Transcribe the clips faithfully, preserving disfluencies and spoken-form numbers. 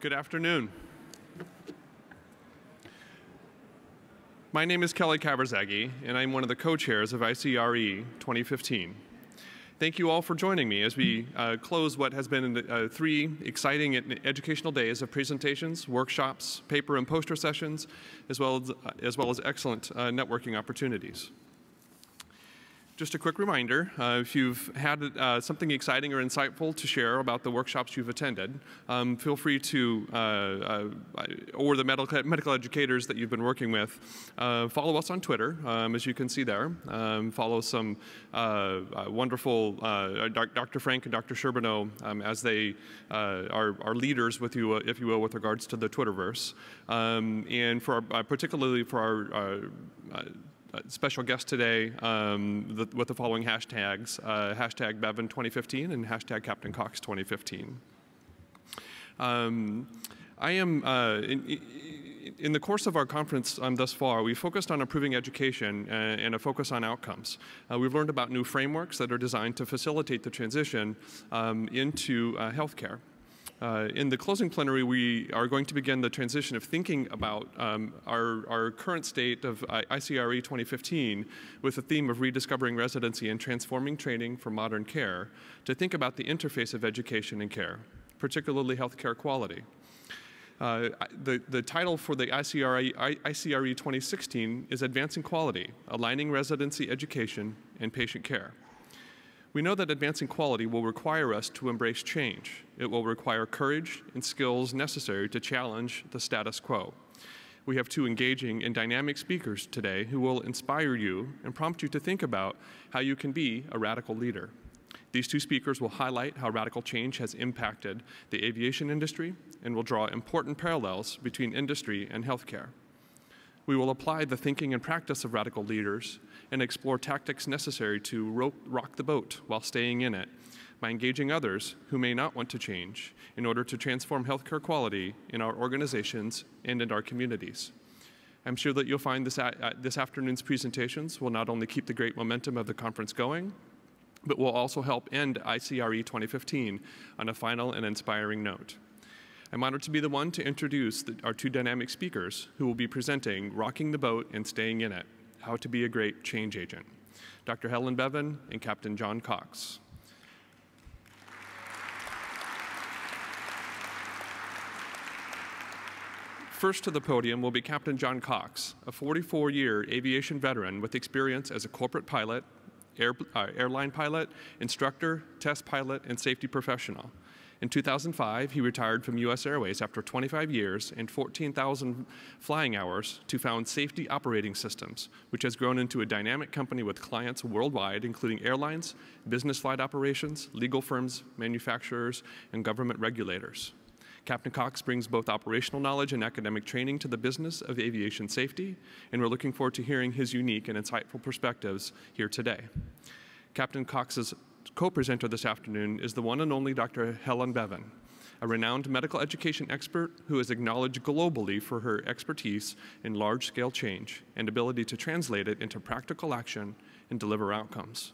Good afternoon. My name is Kelly Caberzaghi, and I'm one of the co-chairs of I C R E twenty fifteen. Thank you all for joining me as we uh, close what has been uh, three exciting educational days of presentations, workshops, paper and poster sessions, as well as, as, well as excellent uh, networking opportunities. Just a quick reminder, uh, if you've had uh, something exciting or insightful to share about the workshops you've attended, um, feel free to, uh, uh, or the medical, medical educators that you've been working with, uh, follow us on Twitter, um, as you can see there. Um, follow some uh, uh, wonderful uh, Doctor Frank and Doctor Sherbino um, as they uh, are, are leaders, with you, uh, if you will, with regards to the Twitterverse. Um, and for our, uh, particularly for our uh, uh, Uh, special guest today um, the, with the following hashtags, uh, hashtag Bevan twenty fifteen and hashtag Captain Cox twenty fifteen. Um, I am, uh, in, in the course of our conference um, thus far, we focused on improving education uh, and a focus on outcomes. Uh, we've learned about new frameworks that are designed to facilitate the transition um, into uh, healthcare. Uh, in the closing plenary, we are going to begin the transition of thinking about um, our, our current state of I C R E twenty fifteen with the theme of rediscovering residency and transforming training for modern care to think about the interface of education and care, particularly healthcare quality. Uh, the, the title for the I C R E twenty sixteen is Advancing Quality, Aligning Residency Education and Patient Care. We know that advancing quality will require us to embrace change. It will require courage and skills necessary to challenge the status quo. We have two engaging and dynamic speakers today who will inspire you and prompt you to think about how you can be a radical leader. These two speakers will highlight how radical change has impacted the aviation industry and will draw important parallels between industry and healthcare. We will apply the thinking and practice of radical leaders and explore tactics necessary to rock the boat while staying in it by engaging others who may not want to change in order to transform healthcare quality in our organizations and in our communities. I'm sure that you'll find this, uh, this afternoon's presentations will not only keep the great momentum of the conference going, but will also help end I C R E twenty fifteen on a final and inspiring note. I'm honored to be the one to introduce the, our two dynamic speakers who will be presenting Rocking the Boat and Staying in It, How to Be a Great Change Agent, Doctor Helen Bevan and Captain John Cox. First to the podium will be Captain John Cox, a forty-four year aviation veteran with experience as a corporate pilot, air, uh, airline pilot, instructor, test pilot, and safety professional. In two thousand five, he retired from U S Airways after twenty-five years and fourteen thousand flying hours to found Safety Operating Systems, which has grown into a dynamic company with clients worldwide, including airlines, business flight operations, legal firms, manufacturers, and government regulators. Captain Cox brings both operational knowledge and academic training to the business of aviation safety, and we're looking forward to hearing his unique and insightful perspectives here today. Captain Cox's co-presenter this afternoon is the one and only Doctor Helen Bevan, a renowned medical education expert who is acknowledged globally for her expertise in large-scale change and ability to translate it into practical action and deliver outcomes.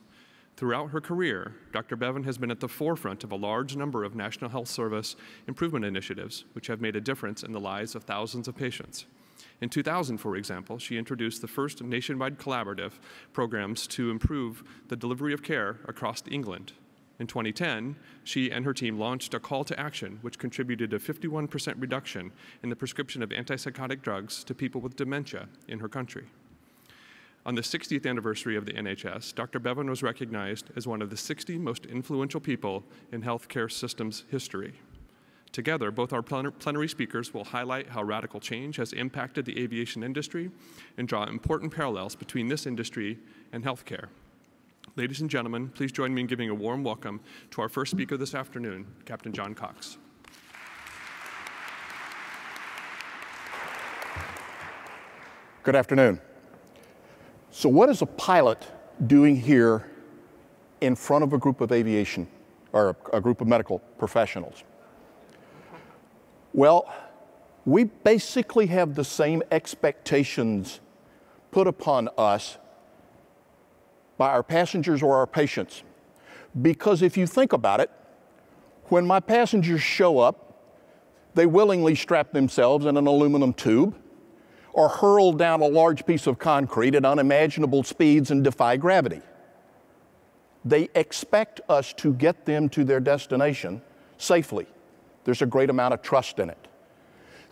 Throughout her career, Doctor Bevan has been at the forefront of a large number of National Health Service improvement initiatives which have made a difference in the lives of thousands of patients. In two thousand, for example, she introduced the first nationwide collaborative programs to improve the delivery of care across England. In twenty ten, she and her team launched a call to action which contributed a fifty-one percent reduction in the prescription of antipsychotic drugs to people with dementia in her country. On the sixtieth anniversary of the N H S, Doctor Bevan was recognized as one of the sixty most influential people in healthcare systems history. Together, both our plenary speakers will highlight how radical change has impacted the aviation industry and draw important parallels between this industry and healthcare. Ladies and gentlemen, please join me in giving a warm welcome to our first speaker this afternoon, Captain John Cox. Good afternoon. So what is a pilot doing here in front of a group of aviation, or a group of medical professionals? Well, we basically have the same expectations put upon us by our passengers or our patients. Because if you think about it, when my passengers show up, they willingly strap themselves in an aluminum tube or hurl down a large piece of concrete at unimaginable speeds and defy gravity. They expect us to get them to their destination safely. There's a great amount of trust in it.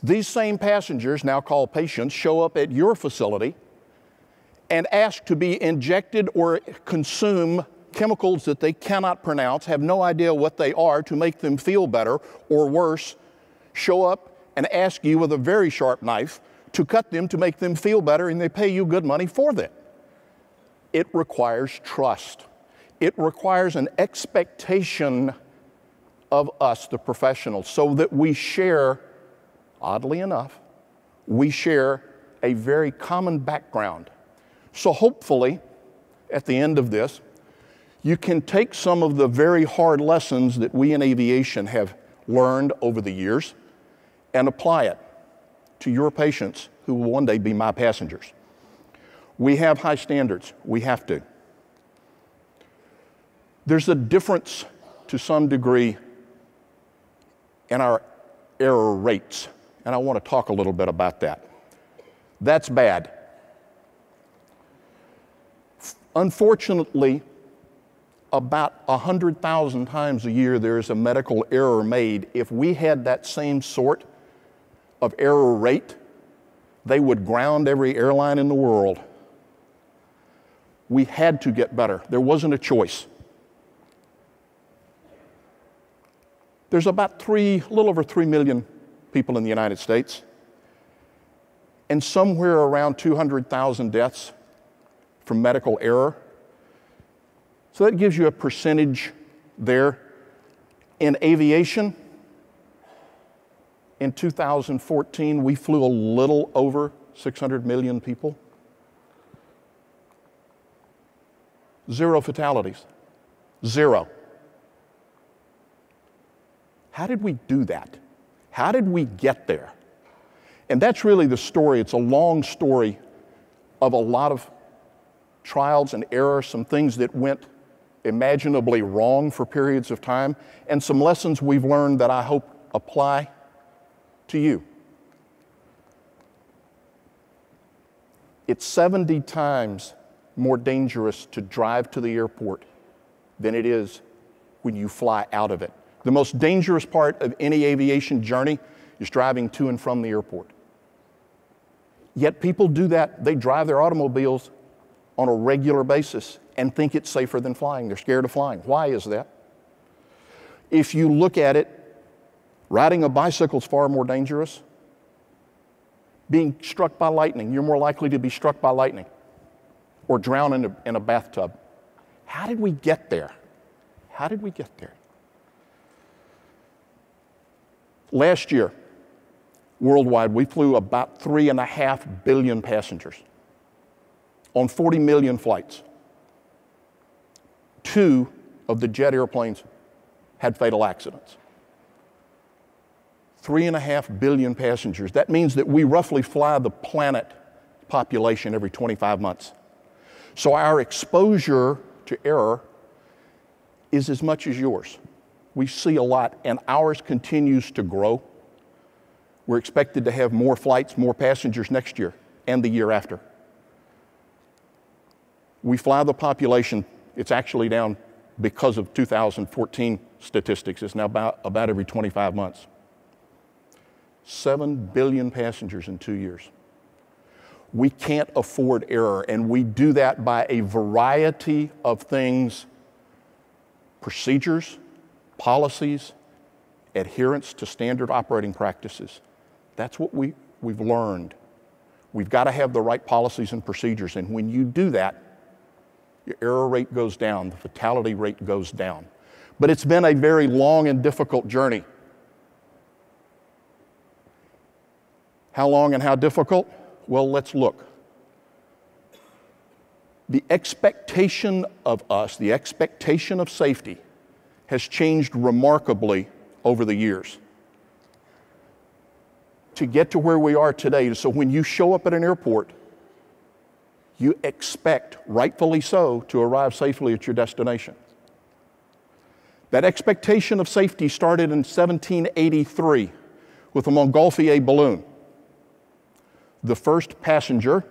These same passengers, now called patients, show up at your facility and ask to be injected or consume chemicals that they cannot pronounce, have no idea what they are, to make them feel better, or worse, show up and ask you with a very sharp knife to cut them to make them feel better, and they pay you good money for that. It requires trust. It requires an expectation of us, the professionals, so that we share, oddly enough, we share a very common background. So hopefully, at the end of this, you can take some of the very hard lessons that we in aviation have learned over the years and apply it to your patients who will one day be my passengers. We have high standards. We have to. There's a difference to some degree in our error rates, and I want to talk a little bit about that. That's bad. Unfortunately, about one hundred thousand times a year there is a medical error made. If we had that same sort of error rate, they would ground every airline in the world. We had to get better. There wasn't a choice. There's about three, a little over three million people in the United States, and somewhere around two hundred thousand deaths from medical error. So that gives you a percentage there. In aviation, in two thousand fourteen, we flew a little over six hundred million people. Zero fatalities. Zero. How did we do that? How did we get there? And that's really the story. It's a long story of a lot of trials and errors, some things that went imaginably wrong for periods of time, and some lessons we've learned that I hope apply to you. It's seventy times more dangerous to drive to the airport than it is when you fly out of it. The most dangerous part of any aviation journey is driving to and from the airport. Yet people do that. They drive their automobiles on a regular basis and think it's safer than flying. They're scared of flying. Why is that? If you look at it, riding a bicycle is far more dangerous. Being struck by lightning, you're more likely to be struck by lightning or drown in a, in a bathtub. How did we get there? How did we get there? Last year, worldwide, we flew about three and a half billion passengers on forty million flights. Two of the jet airplanes had fatal accidents. Three and a half billion passengers. That means that we roughly fly the planet population every twenty-five months. So our exposure to error is as much as yours. We see a lot, and ours continues to grow. We're expected to have more flights, more passengers next year and the year after. We fly the population. It's actually down because of two thousand fourteen statistics. It's now about, about every twenty-five months. Seven billion passengers in two years. We can't afford error, and we do that by a variety of things, procedures, policies, adherence to standard operating practices. That's what we, we've learned. We've got to have the right policies and procedures, and when you do that, your error rate goes down, the fatality rate goes down. But it's been a very long and difficult journey. How long and how difficult? Well, let's look. The expectation of us, the expectation of safety, has changed remarkably over the years. To get to where we are today, so when you show up at an airport, you expect, rightfully so, to arrive safely at your destination. That expectation of safety started in seventeen eighty-three with a Montgolfier balloon. The first passenger,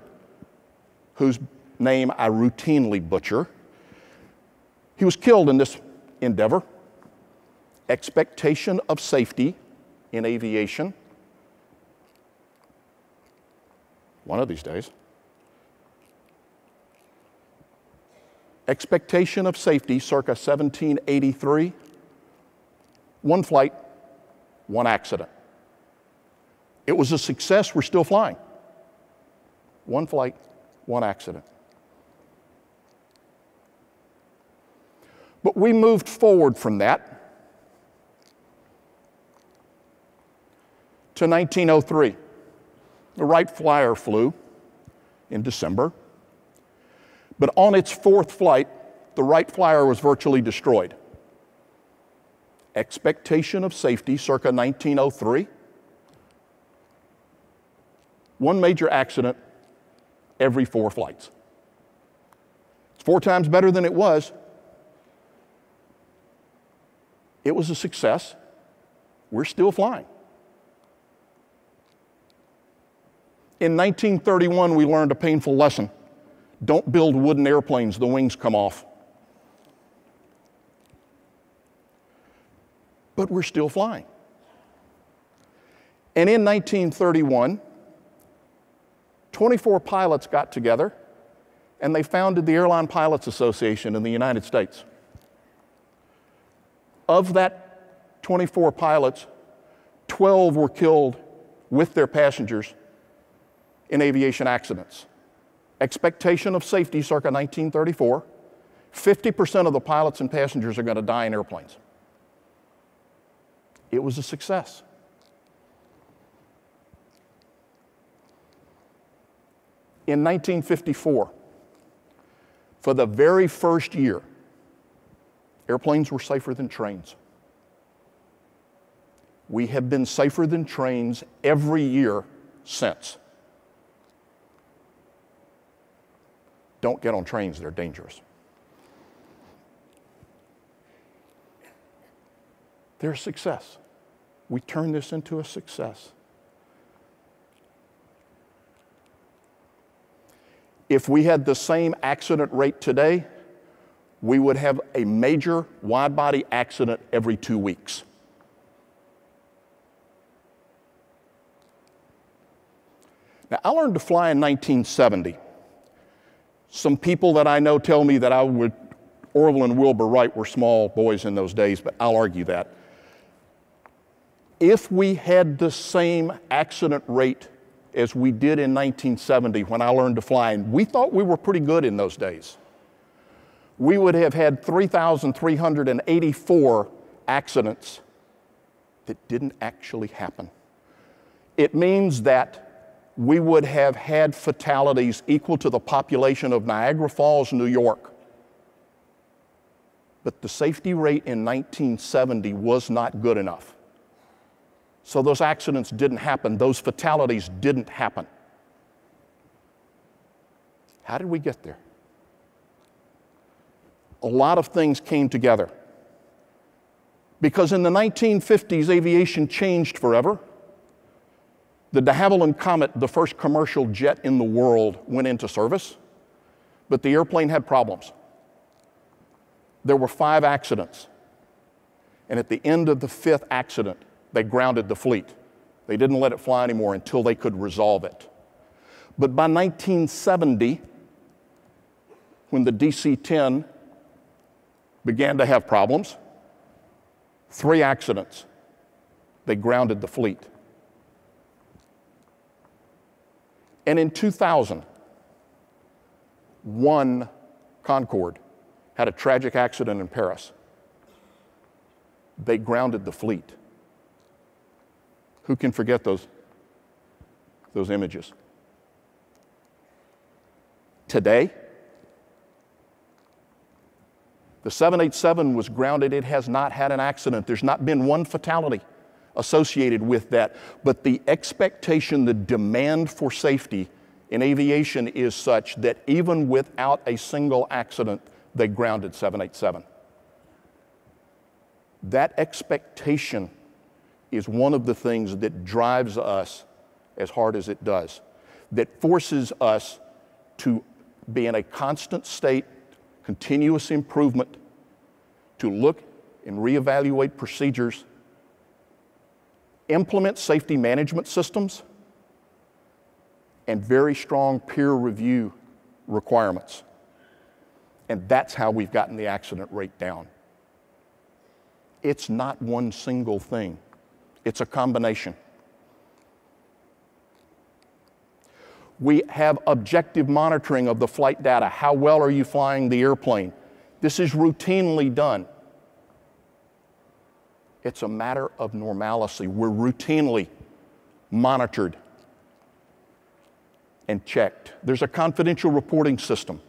whose name I routinely butcher, he was killed in this endeavor. Expectation of safety in aviation. One of these days. Expectation of safety circa seventeen eighty-three. One flight, one accident. It was a success, we're still flying. One flight, one accident. But we moved forward from that to nineteen oh three. The Wright Flyer flew in December, but on its fourth flight, the Wright Flyer was virtually destroyed. Expectation of safety circa nineteen oh three. One major accident every four flights. It's four times better than it was. It was a success. We're still flying. In nineteen thirty-one, we learned a painful lesson. Don't build wooden airplanes, the wings come off. But we're still flying. And in nineteen thirty-one, twenty-four pilots got together and they founded the Airline Pilots Association in the United States. Of that twenty-four pilots, twelve were killed with their passengers in aviation accidents. Expectation of safety circa nineteen thirty-four, fifty percent of the pilots and passengers are going to die in airplanes. It was a success. In nineteen fifty-four, for the very first year, airplanes were safer than trains. We have been safer than trains every year since. Don't get on trains, they're dangerous. They're a success. We turned this into a success. If we had the same accident rate today, we would have a major wide-body accident every two weeks. Now, I learned to fly in nineteen seventy. Some people that I know tell me that I would, Orville and Wilbur Wright were small boys in those days, but I'll argue that. If we had the same accident rate as we did in nineteen seventy when I learned to fly, and we thought we were pretty good in those days, we would have had three thousand three hundred eighty-four accidents that didn't actually happen. It means that we would have had fatalities equal to the population of Niagara Falls, New York. But the safety rate in nineteen seventy was not good enough. So those accidents didn't happen. Those fatalities didn't happen. How did we get there? A lot of things came together. Because in the nineteen fifties, aviation changed forever. The de Havilland Comet, the first commercial jet in the world, went into service, but the airplane had problems. There were five accidents, and at the end of the fifth accident, they grounded the fleet. They didn't let it fly anymore until they could resolve it. But by nineteen seventy, when the D C ten began to have problems. Three accidents. They grounded the fleet. And in two thousand, one Concorde had a tragic accident in Paris. They grounded the fleet. Who can forget those, those images? Today, the seven eighty-seven was grounded. It has not had an accident. There's not been one fatality associated with that. But the expectation, the demand for safety in aviation is such that even without a single accident, they grounded seven eighty-seven. That expectation is one of the things that drives us as hard as it does, that forces us to be in a constant state, continuous improvement, to look and reevaluate procedures, implement safety management systems, and very strong peer review requirements. And that's how we've gotten the accident rate down. It's not one single thing. It's a combination. We have objective monitoring of the flight data. How well are you flying the airplane? This is routinely done. It's a matter of normalcy. We're routinely monitored and checked. There's a confidential reporting system.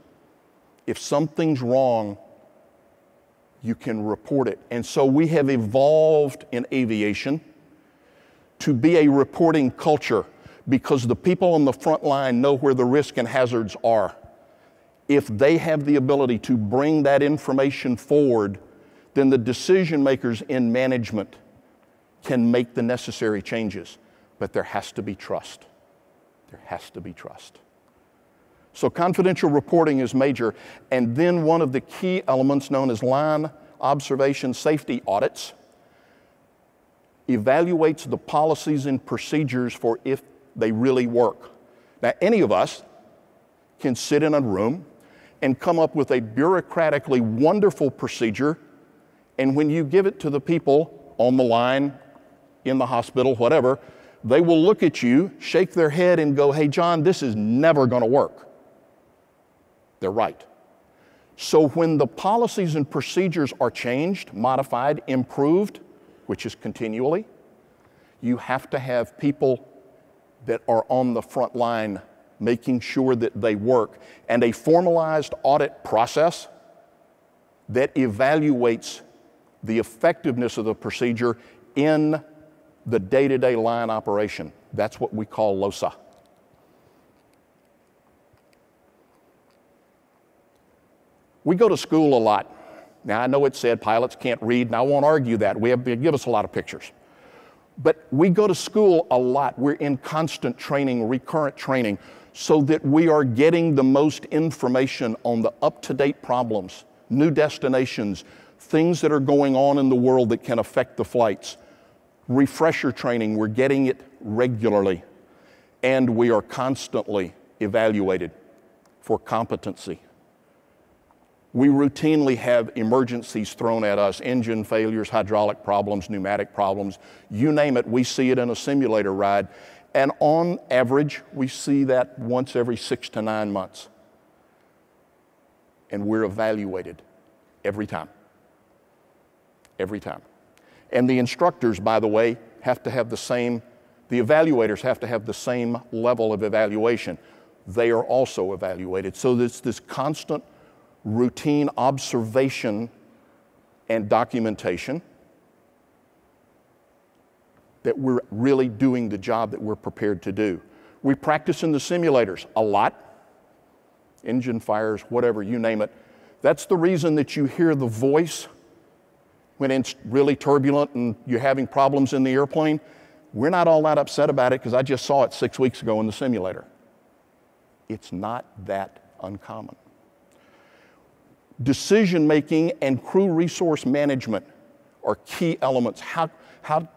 If something's wrong, you can report it. And so we have evolved in aviation to be a reporting culture because the people on the front line know where the risk and hazards are. If they have the ability to bring that information forward, then the decision makers in management can make the necessary changes. But there has to be trust. There has to be trust. So confidential reporting is major. And then one of the key elements known as line observation safety audits evaluates the policies and procedures for if they really work. Now, any of us can sit in a room and come up with a bureaucratically wonderful procedure, and when you give it to the people on the line, in the hospital, whatever, they will look at you, shake their head, and go, hey, John, this is never going to work. They're right. So when the policies and procedures are changed, modified, improved, which is continually, you have to have people that are on the front line making sure that they work, and a formalized audit process that evaluates the effectiveness of the procedure in the day-to-day line operation. That's what we call LOSA. We go to school a lot. Now, I know it said pilots can't read, and I won't argue that. We have, they give us a lot of pictures. But we go to school a lot. We're in constant training, recurrent training, so that we are getting the most information on the up-to-date problems, new destinations, things that are going on in the world that can affect the flights. Refresher training, we're getting it regularly, and we are constantly evaluated for competency. We routinely have emergencies thrown at us, engine failures, hydraulic problems, pneumatic problems, you name it, we see it in a simulator ride. And on average, we see that once every six to nine months. And we're evaluated every time, every time. And the instructors, by the way, have to have the same, the evaluators have to have the same level of evaluation. They are also evaluated. So it's this constant routine observation and documentation that we're really doing the job that we're prepared to do. We practice in the simulators a lot, engine fires, whatever, you name it. That's the reason that you hear the voice when it's really turbulent and you're having problems in the airplane. We're not all that upset about it because I just saw it six weeks ago in the simulator. It's not that uncommon. Decision-making and crew resource management are key elements. How, how,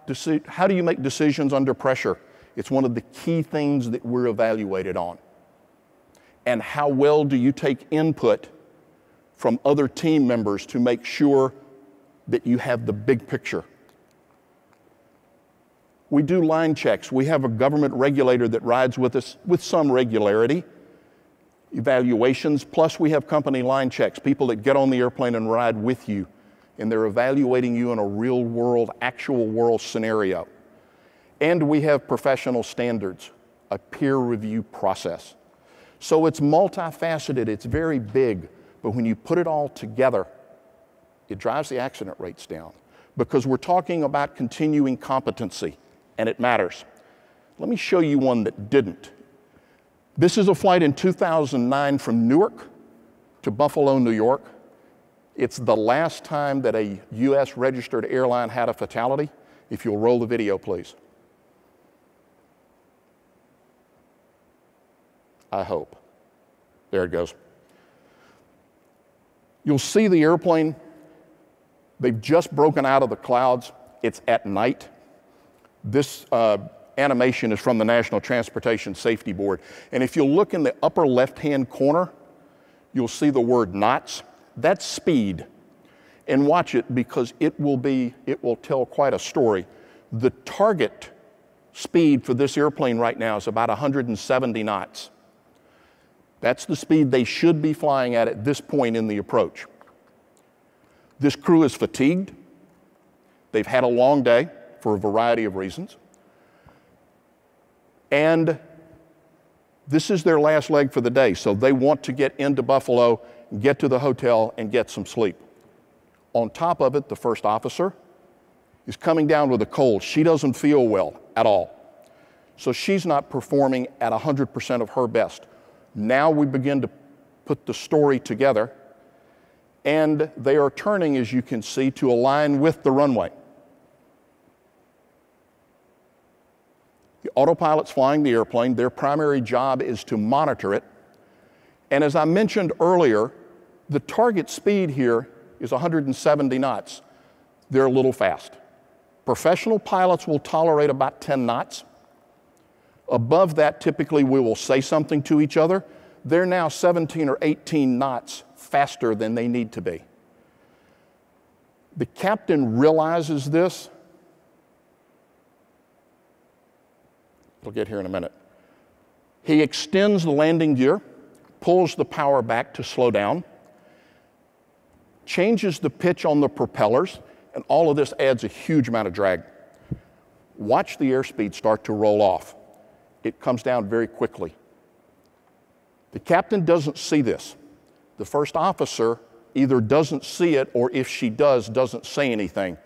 how do you make decisions under pressure? It's one of the key things that we're evaluated on. And how well do you take input from other team members to make sure that you have the big picture? We do line checks. We have a government regulator that rides with us with some regularity. Evaluations, plus we have company line checks, people that get on the airplane and ride with you, and they're evaluating you in a real world, actual world scenario. And we have professional standards, a peer review process. So it's multifaceted, it's very big, but when you put it all together, it drives the accident rates down because we're talking about continuing competency, and it matters. Let me show you one that didn't. This is a flight in two thousand nine from Newark to Buffalo, New York. It's the last time that a U S registered airline had a fatality. If you'll roll the video, please. I hope. There it goes. You'll see the airplane. They've just broken out of the clouds. It's at night. This uh, animation is from the National Transportation Safety Board. And if you'll look in the upper left-hand corner, you'll see the word knots. That's speed. And watch it, because it will be, it will tell quite a story. The target speed for this airplane right now is about one hundred seventy knots. That's the speed they should be flying at at this point in the approach. This crew is fatigued. They've had a long day for a variety of reasons. And this is their last leg for the day, so they want to get into Buffalo, get to the hotel, and get some sleep. On top of it, the first officer is coming down with a cold. She doesn't feel well at all. So she's not performing at one hundred percent of her best. Now we begin to put the story together, and they are turning, as you can see, to align with the runway. The autopilot's flying the airplane. Their primary job is to monitor it. And as I mentioned earlier, the target speed here is one hundred seventy knots. They're a little fast. Professional pilots will tolerate about ten knots. Above that, typically we will say something to each other. They're now seventeen or eighteen knots faster than they need to be. The captain realizes this. We'll get here in a minute. He extends the landing gear, pulls the power back to slow down, changes the pitch on the propellers, and all of this adds a huge amount of drag. Watch the airspeed start to roll off. It comes down very quickly. The captain doesn't see this. The first officer either doesn't see it, or if she does, doesn't say anything.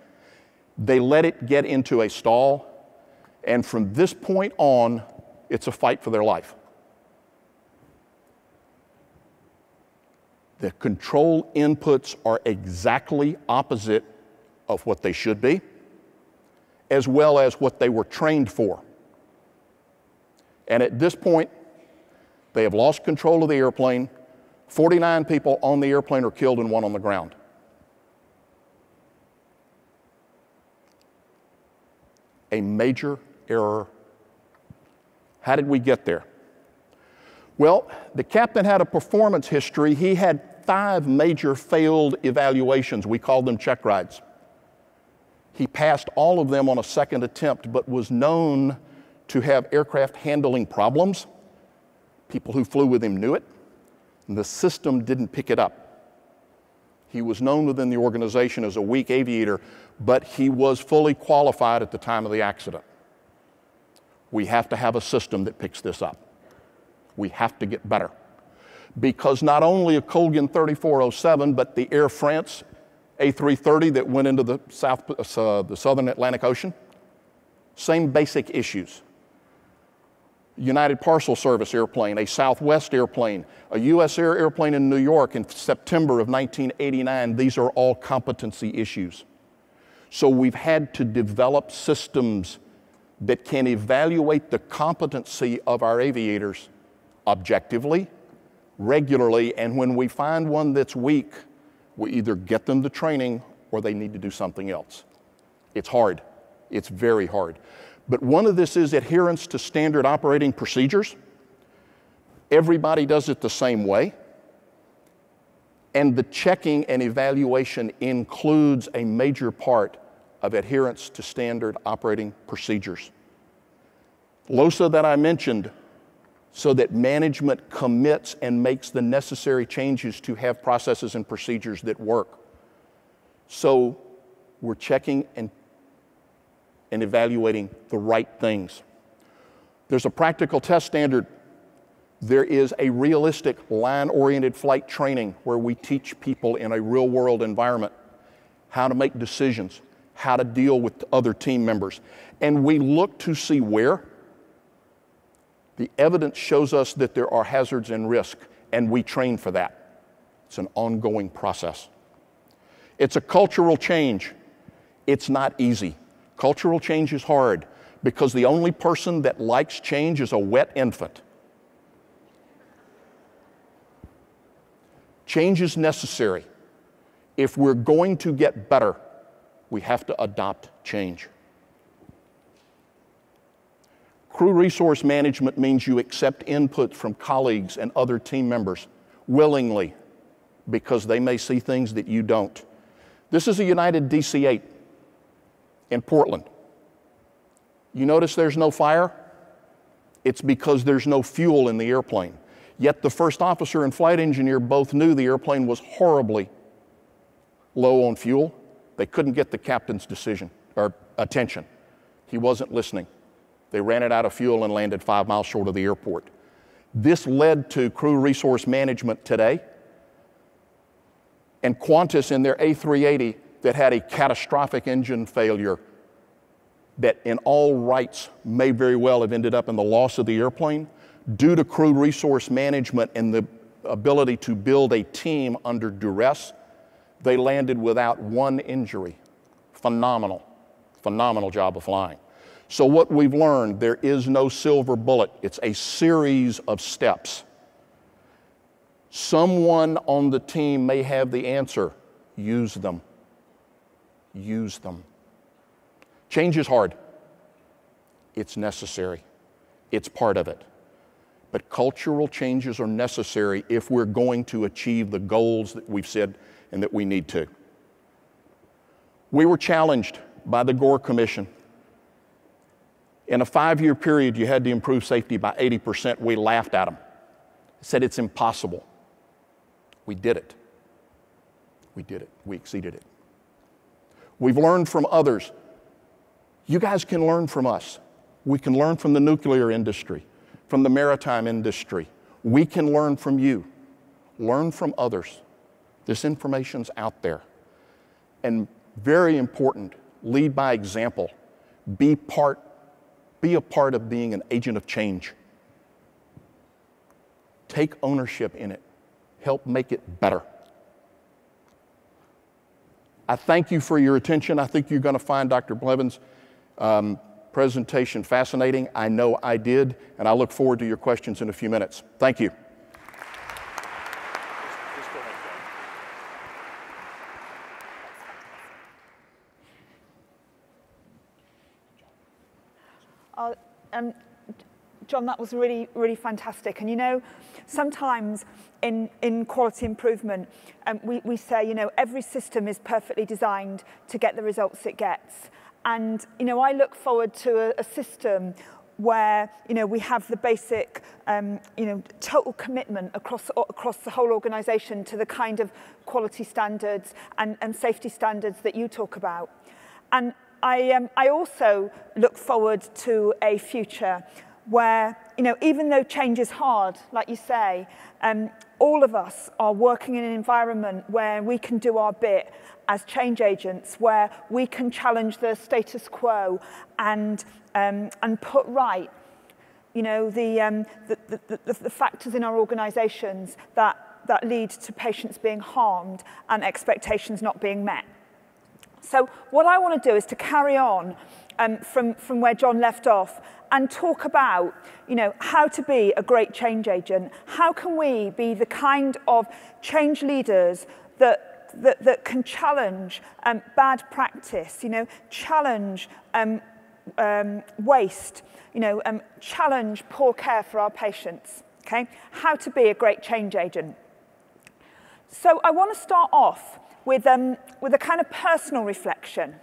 They let it get into a stall, and from this point on, it's a fight for their life. The control inputs are exactly opposite of what they should be, as well as what they were trained for. And at this point, they have lost control of the airplane. forty-nine people on the airplane are killed and one on the ground. A major error. How did we get there? Well, the captain had a performance history. He had five major failed evaluations. We called them check rides. He passed all of them on a second attempt, but was known to have aircraft handling problems. People who flew with him knew it, and the system didn't pick it up. He was known within the organization as a weak aviator, but he was fully qualified at the time of the accident. We have to have a system that picks this up. We have to get better. Because not only a Colgan thirty-four oh seven, but the Air France A three thirty that went into the, South, uh, the southern Atlantic Ocean, same basic issues. United Parcel Service airplane, a Southwest airplane, a U S Air airplane in New York in September of nineteen eighty-nine, these are all competency issues. So we've had to develop systems that can evaluate the competency of our aviators objectively, regularly, and when we find one that's weak, we either get them the training or they need to do something else. It's hard. It's very hard. But one of this is adherence to standard operating procedures. Everybody does it the same way. And the checking and evaluation includes a major part of adherence to standard operating procedures. LOSA that I mentioned, so that management commits and makes the necessary changes to have processes and procedures that work. So we're checking and and evaluating the right things. There's a practical test standard. There is a realistic line-oriented flight training where we teach people in a real-world environment how to make decisions, how to deal with other team members. And we look to see where The evidence shows us that there are hazards and risk, and we train for that. It's an ongoing process. It's a cultural change. It's not easy. Cultural change is hard because the only person that likes change is a wet infant. Change is necessary. If we're going to get better, we have to adopt change. Crew resource management means you accept input from colleagues and other team members willingly because they may see things that you don't. This is a United D C eight in Portland. You notice there's no fire? It's because there's no fuel in the airplane. Yet the first officer and flight engineer both knew the airplane was horribly low on fuel. They couldn't get the captain's decision or attention. He wasn't listening. They ran it out of fuel and landed five miles short of the airport. This led to crew resource management today. And Qantas in their A three eighty that had a catastrophic engine failure that in all rights may very well have ended up in the loss of the airplane due to crew resource management and the ability to build a team under duress, they landed without one injury. Phenomenal, phenomenal job of flying. So what we've learned, there is no silver bullet. It's a series of steps. Someone on the team may have the answer. Use them. Use them. Change is hard. It's necessary. It's part of it. But cultural changes are necessary if we're going to achieve the goals that we've said and that we need to. We were challenged by the Gore Commission. In a five-year period, you had to improve safety by eighty percent. We laughed at them. Said it's impossible. We did it. We did it. We exceeded it. We've learned from others. You guys can learn from us. We can learn from the nuclear industry, from the maritime industry. We can learn from you. Learn from others. This information's out there. And very important, lead by example. Be part Be a part of being an agent of change. Take ownership in it. Help make it better. I thank you for your attention. I think you're going to find Doctor Bevan's um, presentation fascinating. I know I did, and I look forward to your questions in a few minutes. Thank you. Um, John, that was really, really fantastic. And you know, sometimes in, in quality improvement, um, we, we say, you know, every system is perfectly designed to get the results it gets. And, you know, I look forward to a, a system where, you know, we have the basic, um, you know, total commitment across, across the whole organisation to the kind of quality standards and, and safety standards that you talk about. And I, um, I also look forward to a future where, you know, even though change is hard, like you say, um, all of us are working in an environment where we can do our bit as change agents, where we can challenge the status quo and, um, and put right, you know, the, um, the, the, the, the factors in our organisations that, that lead to patients being harmed and expectations not being met. So what I want to do is to carry on um, from, from where John left off and talk about, you know, how to be a great change agent. How can we be the kind of change leaders that, that, that can challenge um, bad practice, you know, challenge um, um, waste, you know, um, challenge poor care for our patients, okay? How to be a great change agent. So I want to start off with, um, with a kind of personal reflection.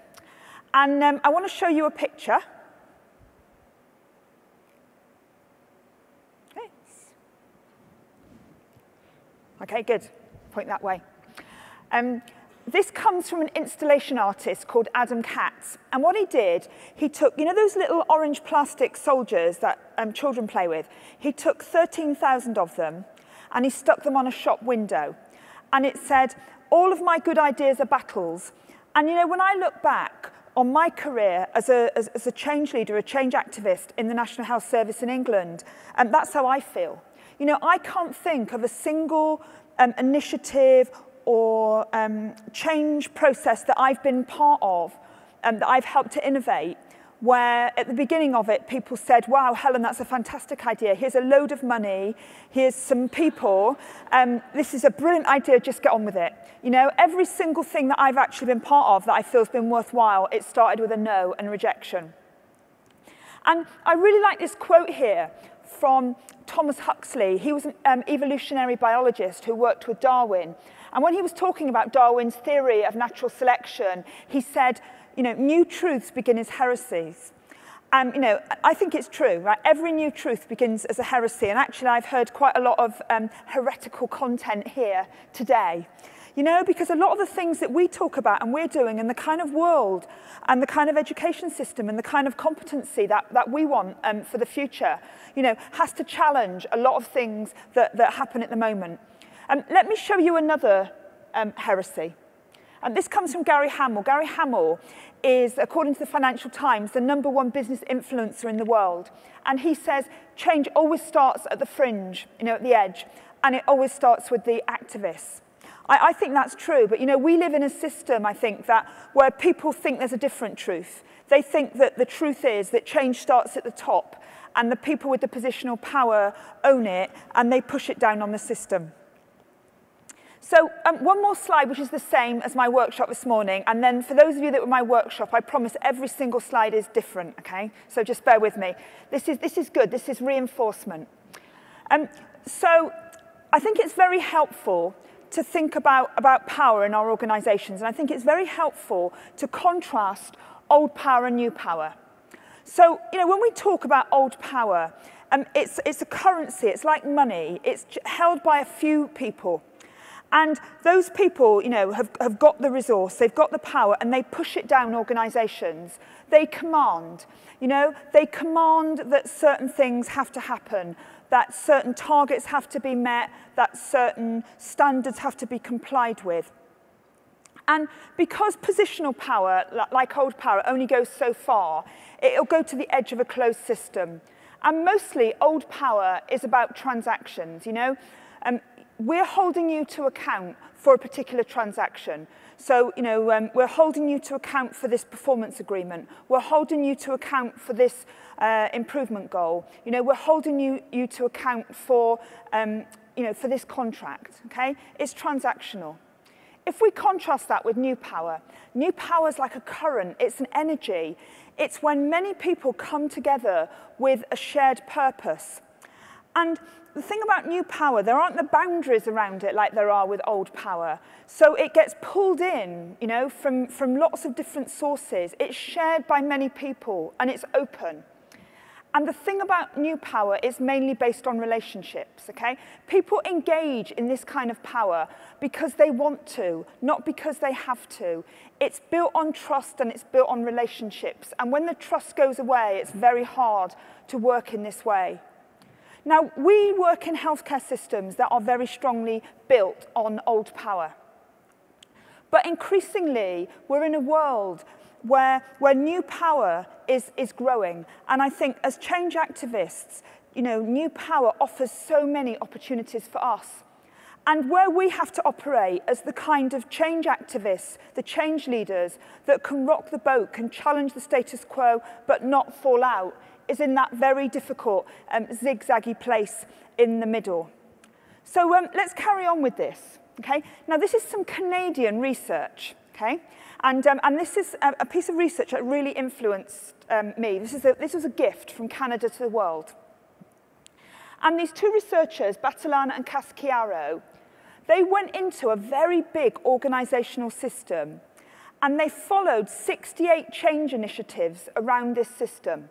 And um, I want to show you a picture. Okay, okay good. Point that way. Um, this comes from an installation artist called Adam Katz. And what he did, he took, you know those little orange plastic soldiers that um, children play with? He took thirteen thousand of them and he stuck them on a shop window. And it said, "All of my good ideas are battles." And you know, when I look back on my career as a, as, as a change leader, a change activist in the National Health Service in England, and that's how I feel. You know, I can't think of a single um, initiative or um, change process that I've been part of and um, that I've helped to innovate, where at the beginning of it, people said, wow, Helen, that's a fantastic idea. Here's a load of money. Here's some people. Um, this is a brilliant idea. Just get on with it. You know, every single thing that I've actually been part of that I feel has been worthwhile, it started with a no and rejection. And I really like this quote here from Thomas Huxley. He was an um, evolutionary biologist who worked with Darwin. And when he was talking about Darwin's theory of natural selection, he said, you know, new truths begin as heresies. And, you know, I think it's true, right? Every new truth begins as a heresy. And actually, I've heard quite a lot of um, heretical content here today. You know, because a lot of the things that we talk about and we're doing and the kind of world and the kind of education system and the kind of competency that, that we want um, for the future, you know, has to challenge a lot of things that, that happen at the moment. And um, let me show you another um, heresy. And this comes from Gary Hamel. Gary Hamel is, according to the Financial Times, the number one business influencer in the world. And he says, change always starts at the fringe, you know, at the edge, and it always starts with the activists. I, I think that's true, but, you know, we live in a system, I think, that where people think there's a different truth. They think that the truth is that change starts at the top, and the people with the positional power own it, and they push it down on the system. So um, one more slide, which is the same as my workshop this morning. And then for those of you that were in my workshop, I promise every single slide is different, OK? So just bear with me. This is, this is good. This is reinforcement. Um, so I think it's very helpful to think about, about power in our organisations. And I think it's very helpful to contrast old power and new power. So, you know, when we talk about old power, um, it's, it's a currency. It's like money. It's held by a few people. And those people, you know, have, have got the resource, they've got the power, and they push it down organisations. They command, you know, they command that certain things have to happen, that certain targets have to be met, that certain standards have to be complied with. And because positional power, like old power, only goes so far, it'll go to the edge of a closed system. And mostly, old power is about transactions, you know. Um, We're holding you to account for a particular transaction. So, you know, um, we're holding you to account for this performance agreement. We're holding you to account for this uh, improvement goal. You know, we're holding you, you to account for, um, you know, for this contract, okay? It's transactional. If we contrast that with new power, new power is like a current. It's an energy. It's when many people come together with a shared purpose. And the thing about new power, there aren't the boundaries around it like there are with old power. So it gets pulled in, you know, from, from lots of different sources. It's shared by many people, and it's open. And the thing about new power is mainly based on relationships, okay? People engage in this kind of power because they want to, not because they have to. It's built on trust, and it's built on relationships. And when the trust goes away, it's very hard to work in this way. Now, we work in healthcare systems that are very strongly built on old power. But increasingly, we're in a world where, where new power is, is growing. And I think as change activists, you know, new power offers so many opportunities for us. And where we have to operate as the kind of change activists, the change leaders that can rock the boat, can challenge the status quo, but not fall out, is in that very difficult um, zigzaggy place in the middle. So um, let's carry on with this, okay? Now, this is some Canadian research, okay? And, um, and this is a, a piece of research that really influenced um, me. This, is a, this was a gift from Canada to the world. And these two researchers, Battalana and Caschiaro, they went into a very big organisational system, and they followed sixty-eight change initiatives around this system.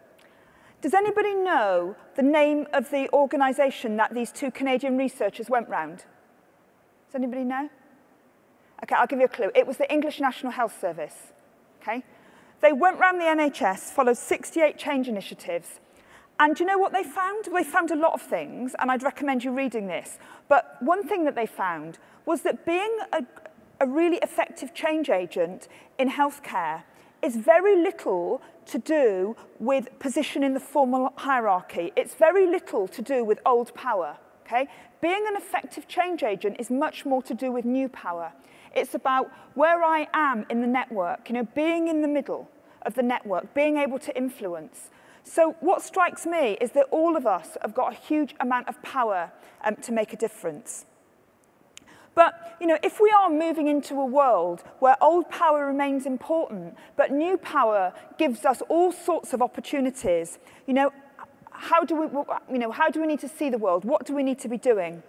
Does anybody know the name of the organisation that these two Canadian researchers went round? Does anybody know? OK, I'll give you a clue. It was the English National Health Service. Okay? They went round the N H S, followed sixty-eight change initiatives. And do you know what they found? They found a lot of things, and I'd recommend you reading this. But one thing that they found was that being a, a really effective change agent in healthcare is very little to do with position in the formal hierarchy. It's very little to do with old power. Okay? Being an effective change agent is much more to do with new power. It's about where I am in the network, you know, being in the middle of the network, being able to influence. So what strikes me is that all of us have got a huge amount of power um, to make a difference. But, you know, if we are moving into a world where old power remains important, but new power gives us all sorts of opportunities, you know, how do we, you know, how do we need to see the world? What do we need to be doing?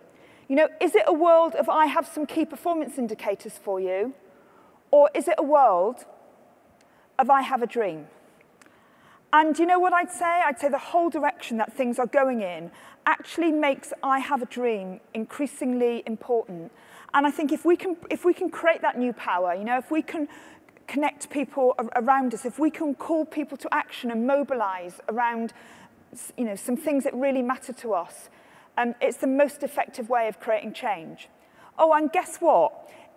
You know, is it a world of I have some key performance indicators for you, or is it a world of I have a dream? And you know what I'd say? I'd say the whole direction that things are going in actually makes I have a dream increasingly important. And I think if we can, if we can create that new power, you know, if we can connect people around us, if we can call people to action and mobilize around, you know, some things that really matter to us, um, it's the most effective way of creating change. Oh, and guess what?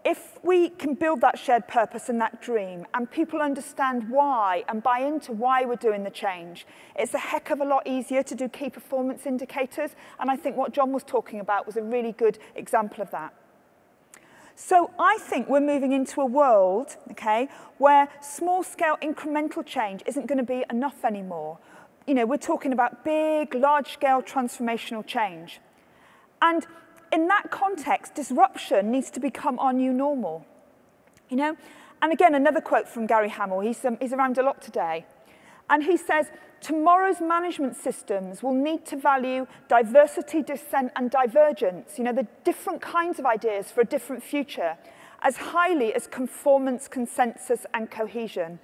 If we can build that shared purpose and that dream, and people understand why and buy into why we're doing the change, it's a heck of a lot easier to do key performance indicators. And I think what John was talking about was a really good example of that. So I think we're moving into a world, okay, where small-scale incremental change isn't going to be enough anymore. You know, we're talking about big, large-scale transformational change. And in that context, disruption needs to become our new normal, you know? And again, another quote from Gary Hamel, he's, um, he's around a lot today. And he says, tomorrow's management systems will need to value diversity, dissent, and divergence, you know, the different kinds of ideas for a different future, as highly as conformance, consensus, and cohesion.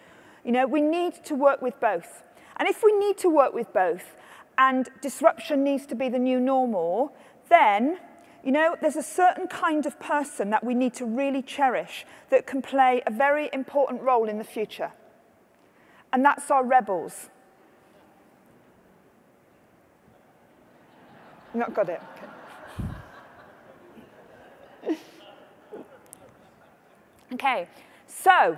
You know, we need to work with both. And if we need to work with both, and disruption needs to be the new normal, then, you know, there's a certain kind of person that we need to really cherish that can play a very important role in the future. And that's our rebels. Not got it. Okay. Okay, so,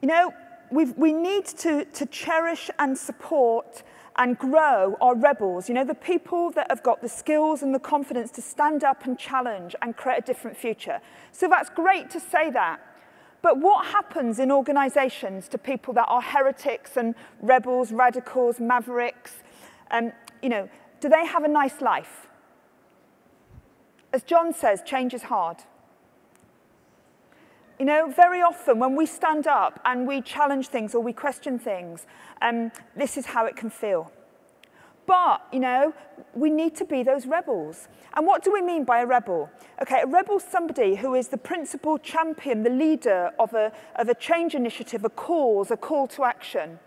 you know, we've, we need to, to cherish and support and grow our rebels, you know, the people that have got the skills and the confidence to stand up and challenge and create a different future. So that's great to say that, but what happens in organisations to people that are heretics and rebels, radicals, mavericks, um, you know, do they have a nice life? As John says, change is hard. You know, very often when we stand up and we challenge things or we question things, um, this is how it can feel. But, you know, we need to be those rebels. And what do we mean by a rebel? Okay, a rebel is somebody who is the principal champion, the leader of a, of a change initiative, a cause, a call to action.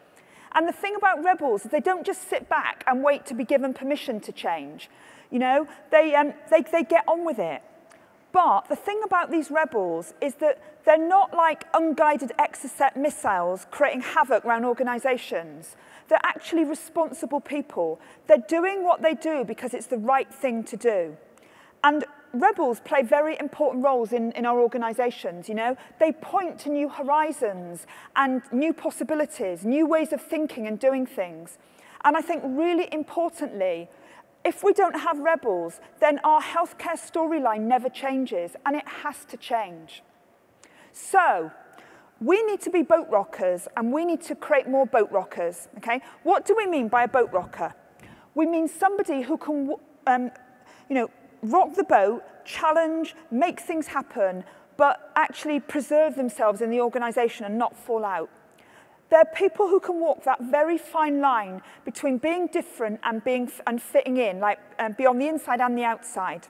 And the thing about rebels is they don't just sit back and wait to be given permission to change. You know, they, um, they, they get on with it. But the thing about these rebels is that they're not like unguided Exocet missiles creating havoc around organisations. They're actually responsible people. They're doing what they do because it's the right thing to do. And rebels play very important roles in, in our organisations, you know. They point to new horizons and new possibilities, new ways of thinking and doing things. And I think really importantly, if we don't have rebels, then our healthcare storyline never changes, and it has to change. So we need to be boat rockers, and we need to create more boat rockers. Okay? What do we mean by a boat rocker? We mean somebody who can um, you know, rock the boat, challenge, make things happen, but actually preserve themselves in the organisation and not fall out. They're people who can walk that very fine line between being different and being and fitting in, like um, be on the inside and the outside.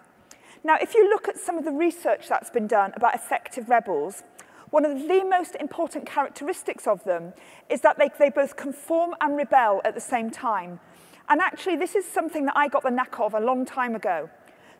Now, if you look at some of the research that's been done about effective rebels, one of the most important characteristics of them is that they, they both conform and rebel at the same time. And actually, this is something that I got the knack of a long time ago.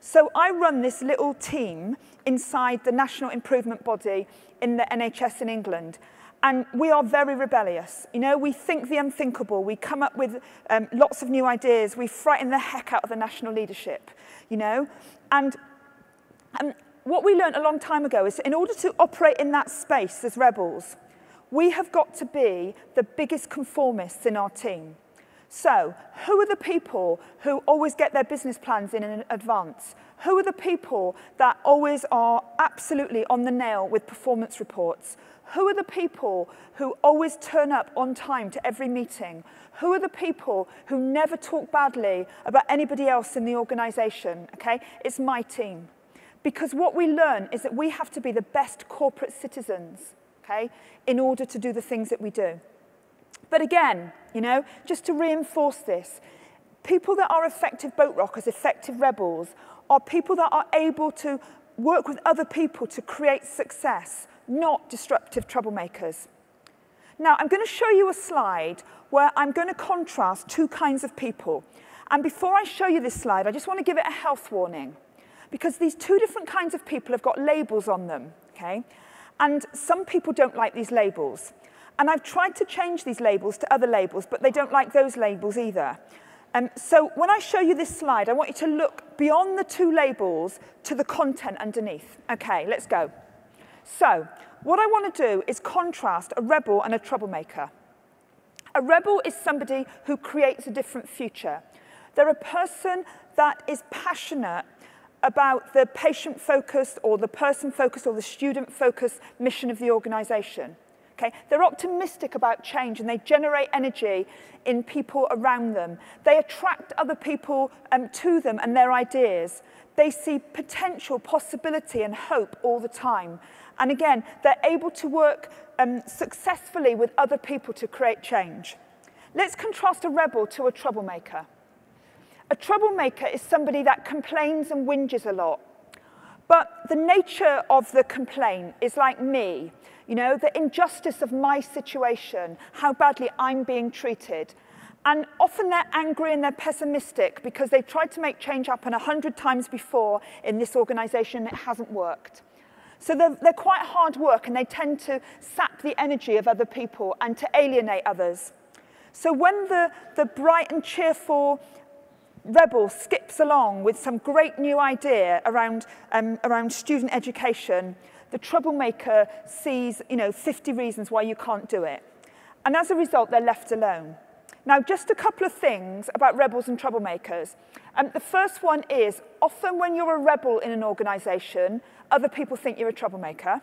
So I run this little team inside the National Improvement Body in the N H S in England. And we are very rebellious. You know, we think the unthinkable. We come up with um, lots of new ideas. We frighten the heck out of the national leadership, you know. And um, what we learned a long time ago is that in order to operate in that space as rebels, we have got to be the biggest conformists in our team. So, who are the people who always get their business plans in advance? Who are the people that always are absolutely on the nail with performance reports? Who are the people who always turn up on time to every meeting? Who are the people who never talk badly about anybody else in the organisation? Okay? It's my team. Because what we learn is that we have to be the best corporate citizens, okay, in order to do the things that we do. But again, you know, just to reinforce this, people that are effective boat rockers, effective rebels, are people that are able to work with other people to create success, not disruptive troublemakers. Now, I'm going to show you a slide where I'm going to contrast two kinds of people. And before I show you this slide, I just want to give it a health warning, because these two different kinds of people have got labels on them, okay? And some people don't like these labels. And I've tried to change these labels to other labels, but they don't like those labels either. Um, so when I show you this slide, I want you to look beyond the two labels to the content underneath. Okay, let's go. So what I want to do is contrast a rebel and a troublemaker. A rebel is somebody who creates a different future. They're a person that is passionate about the patient-focused or the person-focused or the student-focused mission of the organisation. Okay? They're optimistic about change and they generate energy in people around them. They attract other people um, to them and their ideas. They see potential, possibility and hope all the time. And again, they're able to work um, successfully with other people to create change. Let's contrast a rebel to a troublemaker. A troublemaker is somebody that complains and whinges a lot. But the nature of the complaint is like me, you know, the injustice of my situation, how badly I'm being treated. And often they're angry and they're pessimistic because they've tried to make change happen a hundred times before in this organisation and it hasn't worked. So they're, they're quite hard work and they tend to sap the energy of other people and to alienate others. So when the, the bright and cheerful rebel skips along with some great new idea around, um, around student education, the troublemaker sees, you know, fifty reasons why you can't do it. And as a result, they're left alone. Now, just a couple of things about rebels and troublemakers. Um, the first one is, often when you're a rebel in an organisation, other people think you're a troublemaker.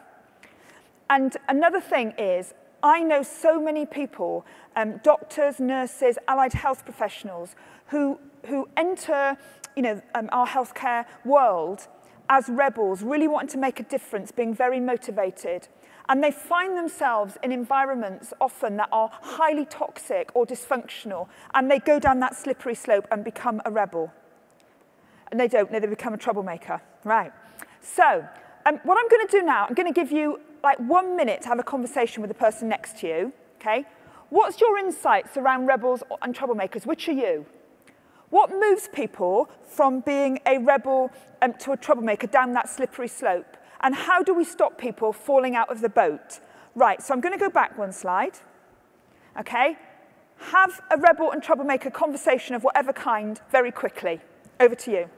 And another thing is, I know so many people, um, doctors, nurses, allied health professionals, who, who enter you know, um, our healthcare world as rebels, really wanting to make a difference, being very motivated. And they find themselves in environments often that are highly toxic or dysfunctional, and they go down that slippery slope and become a rebel. And they don't, they become a troublemaker. Right. So, um, what I'm going to do now, I'm going to give you like one minute to have a conversation with the person next to you, okay? What's your insights around rebels and troublemakers? Which are you? What moves people from being a rebel um, to a troublemaker down that slippery slope? And how do we stop people falling out of the boat? Right, so I'm going to go back one slide, okay? Have a rebel and troublemaker conversation of whatever kind very quickly. Over to you.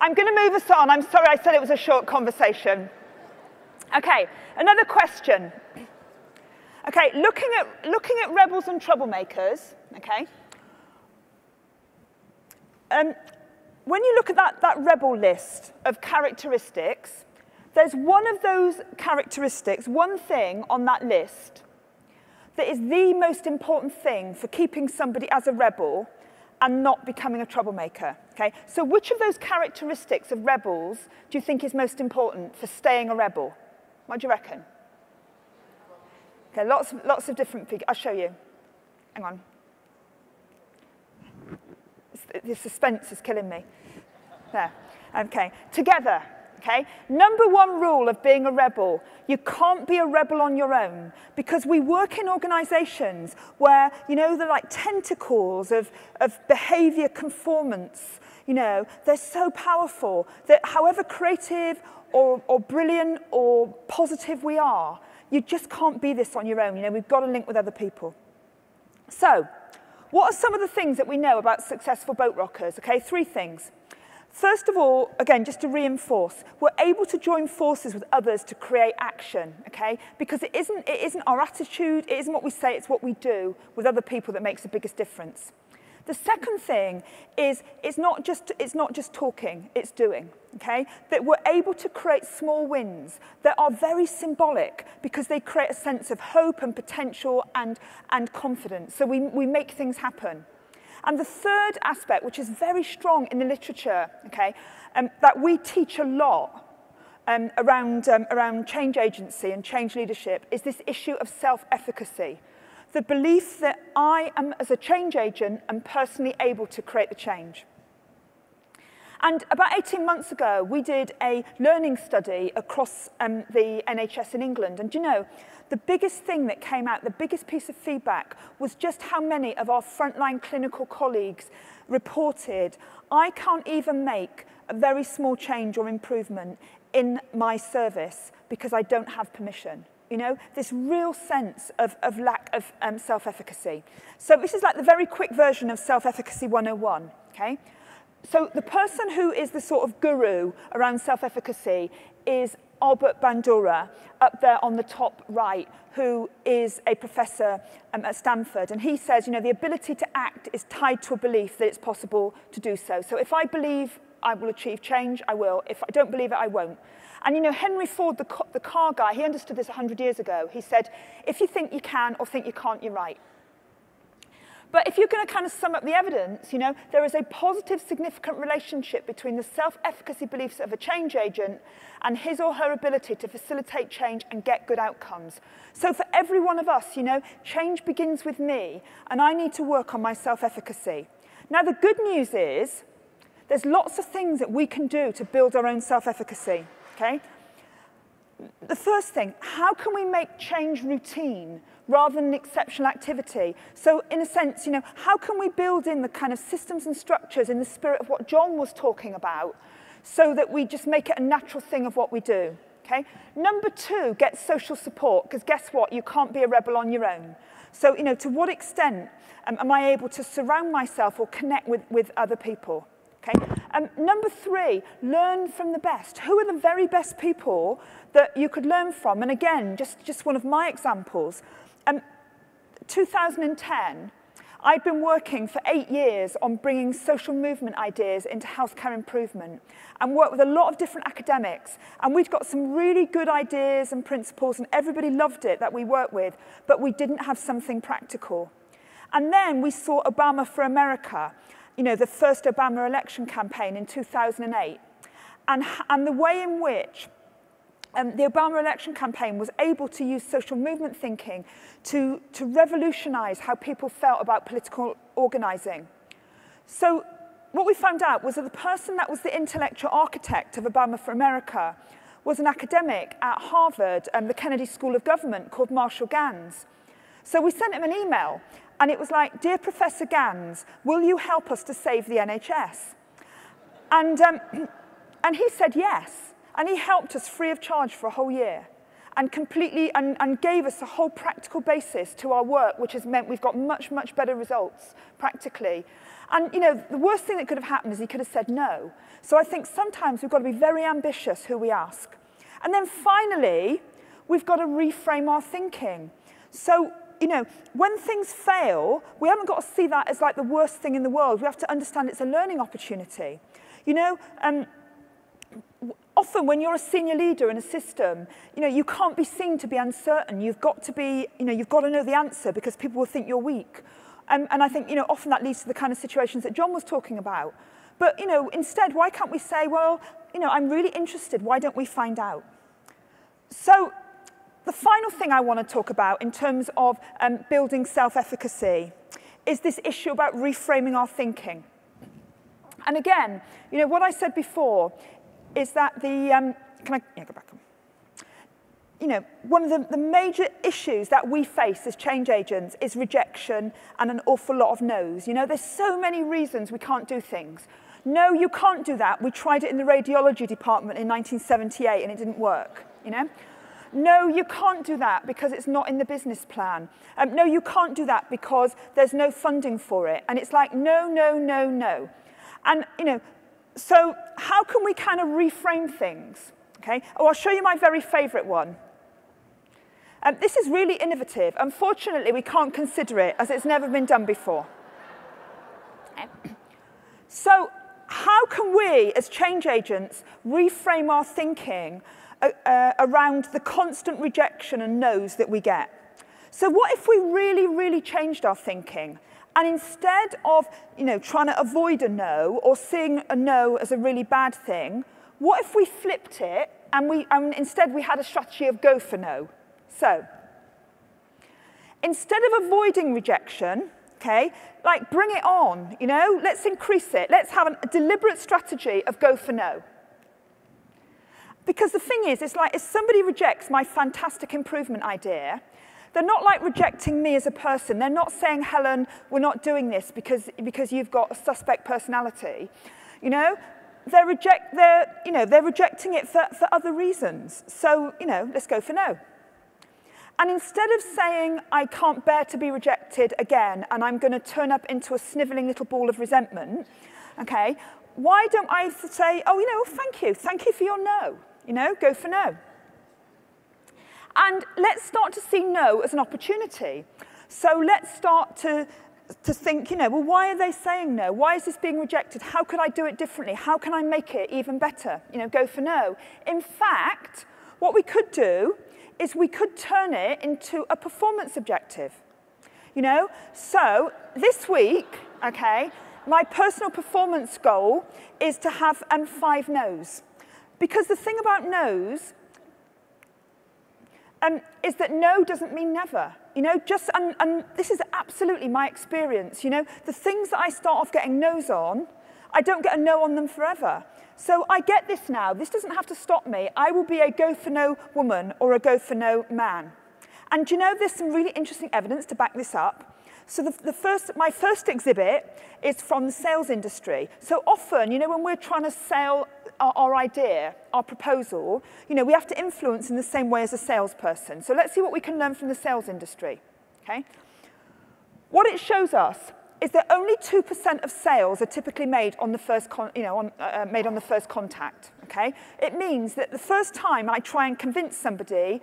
I'm going to move us on. I'm sorry I said it was a short conversation. Okay, another question. Okay, looking at, looking at rebels and troublemakers, okay, um, when you look at that, that rebel list of characteristics, there's one of those characteristics, one thing on that list that is the most important thing for keeping somebody as a rebel and not becoming a troublemaker. Okay? So which of those characteristics of rebels do you think is most important for staying a rebel? What do you reckon? Okay, lots, lots of different figures. I'll show you. Hang on. The suspense is killing me. There. Okay. Together. Okay. Number one rule of being a rebel, you can't be a rebel on your own, because we work in organisations where, you know, they're like tentacles of, of behaviour conformance. You know, they're so powerful that however creative or, or brilliant or positive we are, you just can't be this on your own. You know, we've got to link with other people. So, what are some of the things that we know about successful boat rockers? Okay, three things. First of all, again, just to reinforce, we're able to join forces with others to create action, okay? Because it isn't, it isn't our attitude, it isn't what we say, it's what we do with other people that makes the biggest difference. The second thing is it's not just, it's not just talking, it's doing, okay? That we're able to create small wins that are very symbolic because they create a sense of hope and potential and, and confidence. So we, we make things happen. And the third aspect, which is very strong in the literature, okay, um, that we teach a lot um, around, um, around change agency and change leadership, is this issue of self-efficacy. The belief that I am, as a change agent, am personally able to create the change. And about eighteen months ago, we did a learning study across um, the N H S in England. And you know, the biggest thing that came out, the biggest piece of feedback, was just how many of our frontline clinical colleagues reported, I can't even make a very small change or improvement in my service because I don't have permission. You know, this real sense of, of lack of um, self-efficacy. So this is like the very quick version of self-efficacy one oh one, okay? So the person who is the sort of guru around self-efficacy is Albert Bandura, up there on the top right, who is a professor um, at Stanford. And he says, you know, the ability to act is tied to a belief that it's possible to do so. So if I believe I will achieve change, I will. If I don't believe it, I won't. And, you know, Henry Ford, the, co the car guy, he understood this a hundred years ago. He said, if you think you can or think you can't, you're right. But if you're going to kind of sum up the evidence, you know, there is a positive, significant relationship between the self-efficacy beliefs of a change agent and his or her ability to facilitate change and get good outcomes. So for every one of us, you know, change begins with me, and I need to work on my self-efficacy. Now, the good news is there's lots of things that we can do to build our own self-efficacy. Okay. The first thing, how can we make change routine rather than an exceptional activity? So in a sense, you know, how can we build in the kind of systems and structures in the spirit of what John was talking about so that we just make it a natural thing of what we do? Okay. Number two, get social support, because guess what? You can't be a rebel on your own. So, you know, to what extent um, am I able to surround myself or connect with, with other people? Okay. Um, number three, learn from the best. Who are the very best people that you could learn from? And again, just, just one of my examples. Um, two thousand ten, I'd been working for eight years on bringing social movement ideas into healthcare improvement and worked with a lot of different academics. And we'd got some really good ideas and principles, and everybody loved it that we worked with, but we didn't have something practical. And then we saw Obama for America, you know, the first Obama election campaign in two thousand eight, and, and the way in which um, the Obama election campaign was able to use social movement thinking to, to revolutionize how people felt about political organizing. So what we found out was that the person that was the intellectual architect of Obama for America was an academic at Harvard and um, the Kennedy School of Government called Marshall Gans. So we sent him an email, and it was like, dear Professor Gans, will you help us to save the N H S? And, um, and he said yes, and he helped us free of charge for a whole year, and completely and, and gave us a whole practical basis to our work, which has meant we've got much, much better results practically. And you know, the worst thing that could have happened is he could have said no. So I think sometimes we've got to be very ambitious who we ask. And then finally, we've got to reframe our thinking. So, you know, when things fail, we haven't got to see that as like the worst thing in the world. We have to understand it's a learning opportunity. You know, um, often when you're a senior leader in a system, you know, you can't be seen to be uncertain. You've got to be, you know, you've got to know the answer because people will think you're weak. And, and I think, you know, often that leads to the kind of situations that John was talking about. But, you know, instead, why can't we say, well, you know, I'm really interested. Why don't we find out? So the final thing I want to talk about in terms of um, building self-efficacy is this issue about reframing our thinking. And again, you know, what I said before is that the, um, can I yeah, go back on? You know, one of the, the major issues that we face as change agents is rejection and an awful lot of no's. You know, there's so many reasons we can't do things. No, you can't do that. We tried it in the radiology department in nineteen seventy-eight and it didn't work, you know. No, you can't do that because it's not in the business plan. Um, no, you can't do that because there's no funding for it. And it's like, no, no, no, no. And, you know, so how can we kind of reframe things? Okay. Oh, I'll show you my very favorite one. Um, this is really innovative. Unfortunately, we can't consider it as it's never been done before. So how can we, as change agents, reframe our thinking uh, uh, around the constant rejection and no's that we get? So what if we really, really changed our thinking? And instead of, you know, trying to avoid a no or seeing a no as a really bad thing, what if we flipped it and, we, and instead we had a strategy of go for no? So instead of avoiding rejection, okay, like bring it on, you know, let's increase it. Let's have a deliberate strategy of go for no. Because the thing is, it's like if somebody rejects my fantastic improvement idea, they're not like rejecting me as a person. They're not saying, Helen, we're not doing this because, because you've got a suspect personality, you know? They're, reject, they're, you know, they're rejecting it for, for other reasons. So, you know, let's go for no. And instead of saying, I can't bear to be rejected again, and I'm going to turn up into a sniveling little ball of resentment, okay, why don't I say, oh, you know, thank you. Thank you for your no. You know, go for no. And let's start to see no as an opportunity. So let's start to... to think, you know, well, why are they saying no? Why is this being rejected? How could I do it differently? How can I make it even better? You know, go for no. In fact, what we could do is we could turn it into a performance objective. You know, so this week, okay, my personal performance goal is to have um, five no's. Because the thing about no's um, is that no doesn't mean never. You know, just, and, and this is absolutely my experience, you know, the things that I start off getting no's on, I don't get a no on them forever. So I get this now, this doesn't have to stop me. I will be a go for no woman or a go for no man. And you know, there's some really interesting evidence to back this up. So the, the first, my first exhibit is from the sales industry. So often, you know, when we're trying to sell our, our idea, our proposal, you know, we have to influence in the same way as a salesperson. So let's see what we can learn from the sales industry, okay? What it shows us is that only two percent of sales are typically made on the first, con you know, on, uh, made on the first contact, okay? It means that the first time I try and convince somebody,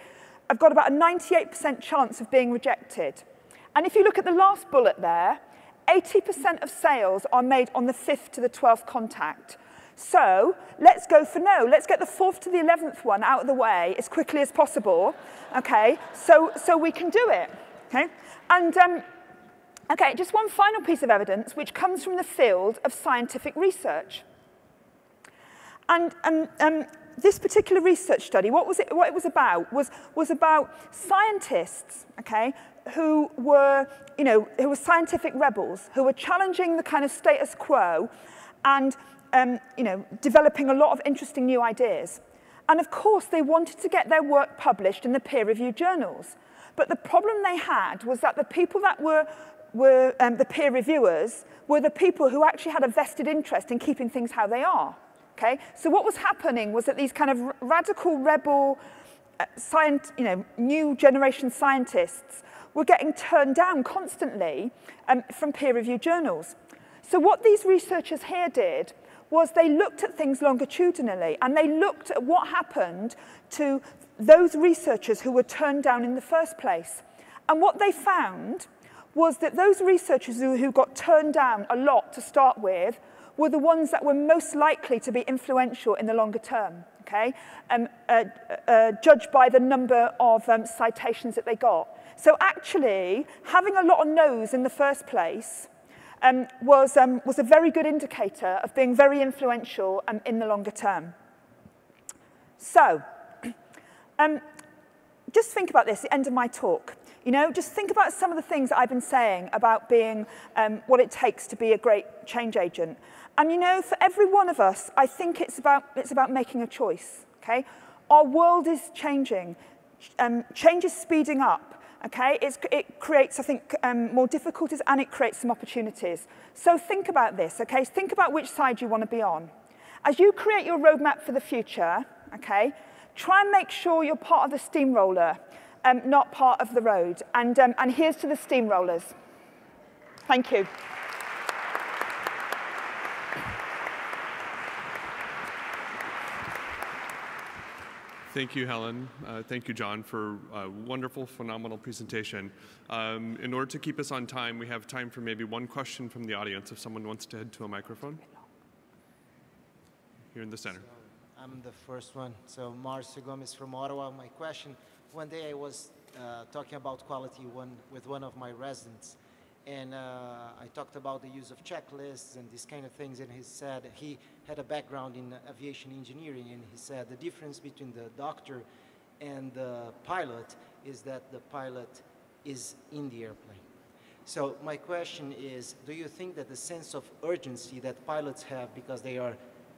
I've got about a ninety-eight percent chance of being rejected. And if you look at the last bullet there, eighty percent of sales are made on the fifth to the twelfth contact. So let's go for no. Let's get the fourth to the eleventh one out of the way as quickly as possible, okay? So, so we can do it, okay? And um, okay, just one final piece of evidence, which comes from the field of scientific research. And um, um, this particular research study, what was it? What it was about was was about scientists, okay, who were, you know, who were scientific rebels, who were challenging the kind of status quo, and Um, you know, developing a lot of interesting new ideas. And of course, they wanted to get their work published in the peer-reviewed journals. But the problem they had was that the people that were, were um, the peer reviewers were the people who actually had a vested interest in keeping things how they are. Okay? So what was happening was that these kind of radical rebel uh, science, you know, new generation scientists were getting turned down constantly um, from peer-reviewed journals. So what these researchers here did was they looked at things longitudinally, and they looked at what happened to those researchers who were turned down in the first place. And what they found was that those researchers who, who got turned down a lot to start with were the ones that were most likely to be influential in the longer term. okay, um, uh, uh, judged by the number of um, citations that they got. So actually, having a lot of no's in the first place um, was, um, was a very good indicator of being very influential um, in the longer term. So, um, just think about this, the end of my talk. You know, just think about some of the things that I've been saying about being um, what it takes to be a great change agent. And you know, for every one of us, I think it's about, it's about making a choice, okay? Our world is changing. Um, change is speeding up, okay? It's, it creates, I think, um, more difficulties, and it creates some opportunities. So think about this, okay? Think about which side you want to be on. As you create your roadmap for the future, okay, try and make sure you're part of the steamroller, um, not part of the road. And, um, and here's to the steamrollers. Thank you. Thank you, Helen. Uh, thank you, John, for a wonderful, phenomenal presentation. Um, in order to keep us on time, we have time for maybe one question from the audience, if someone wants to head to a microphone. Here in the center. So, I'm the first one. So Marcio Gomes from Ottawa. My question, one day I was uh, talking about quality one, with one of my residents, and uh, I talked about the use of checklists and these kind of things, and he said he had a background in aviation engineering, and he said the difference between the doctor and the pilot is that the pilot is in the airplane. So my question is, do you think that the sense of urgency that pilots have because they are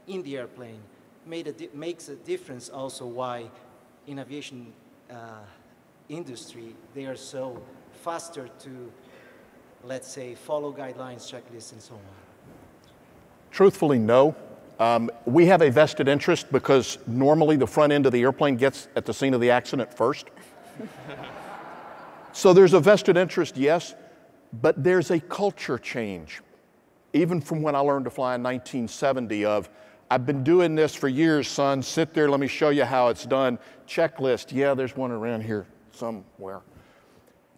in the airplane made a makes a difference also why in aviation uh, industry they are so faster to, let's say, follow guidelines, checklists, and so on? Truthfully, no. Um, we have a vested interest because normally the front end of the airplane gets at the scene of the accident first. So there's a vested interest, yes, but there's a culture change. Even from when I learned to fly in nineteen seventy of, I've been doing this for years, son, sit there, let me show you how it's done. Checklist, yeah, there's one around here somewhere.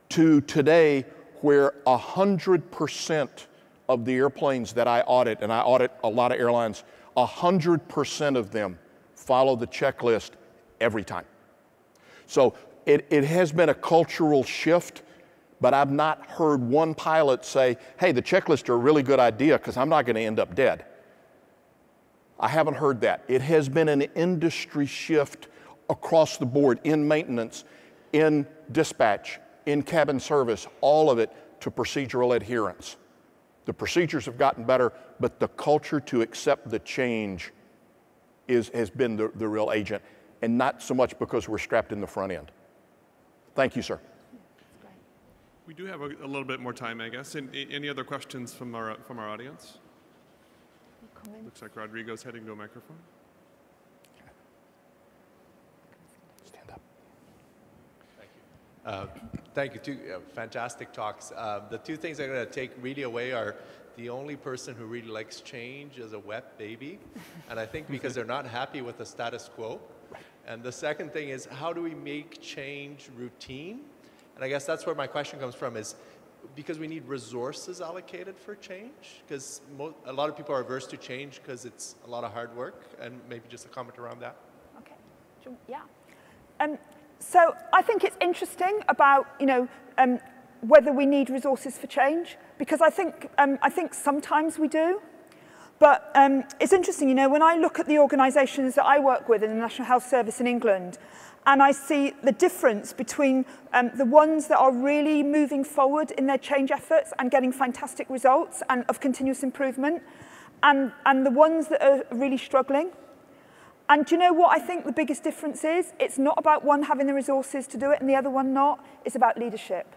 To today, where one hundred percent of the airplanes that I audit, and I audit a lot of airlines, one hundred percent of them follow the checklist every time. So it, it has been a cultural shift, but I've not heard one pilot say, hey, the checklists are a really good idea because I'm not going to end up dead. I haven't heard that. It has been an industry shift across the board in maintenance, in dispatch, in cabin service, all of it to procedural adherence. The procedures have gotten better, but the culture to accept the change is, has been the, the real agent, and not so much because we're strapped in the front end. Thank you, sir. We do have a, a little bit more time, I guess. Any, any other questions from our, from our audience? Looks like Rodrigo's heading to a microphone. Uh, thank you. Two uh, fantastic talks. Uh, the two things I'm going to take really away are the only person who really likes change is a wet baby, and I think because they're not happy with the status quo. And the second thing is, how do we make change routine? And I guess that's where my question comes from, is because we need resources allocated for change, because a lot of people are averse to change because it's a lot of hard work, and maybe just a comment around that. Okay. Sure. Yeah. Um, So I think it's interesting about, you know, um, whether we need resources for change, because I think, um, I think sometimes we do. But um, it's interesting, you know, when I look at the organisations that I work with in the National Health Service in England, and I see the difference between um, the ones that are really moving forward in their change efforts and getting fantastic results and of continuous improvement, and, and the ones that are really struggling. And do you know what I think the biggest difference is? It's not about one having the resources to do it and the other one not. It's about leadership.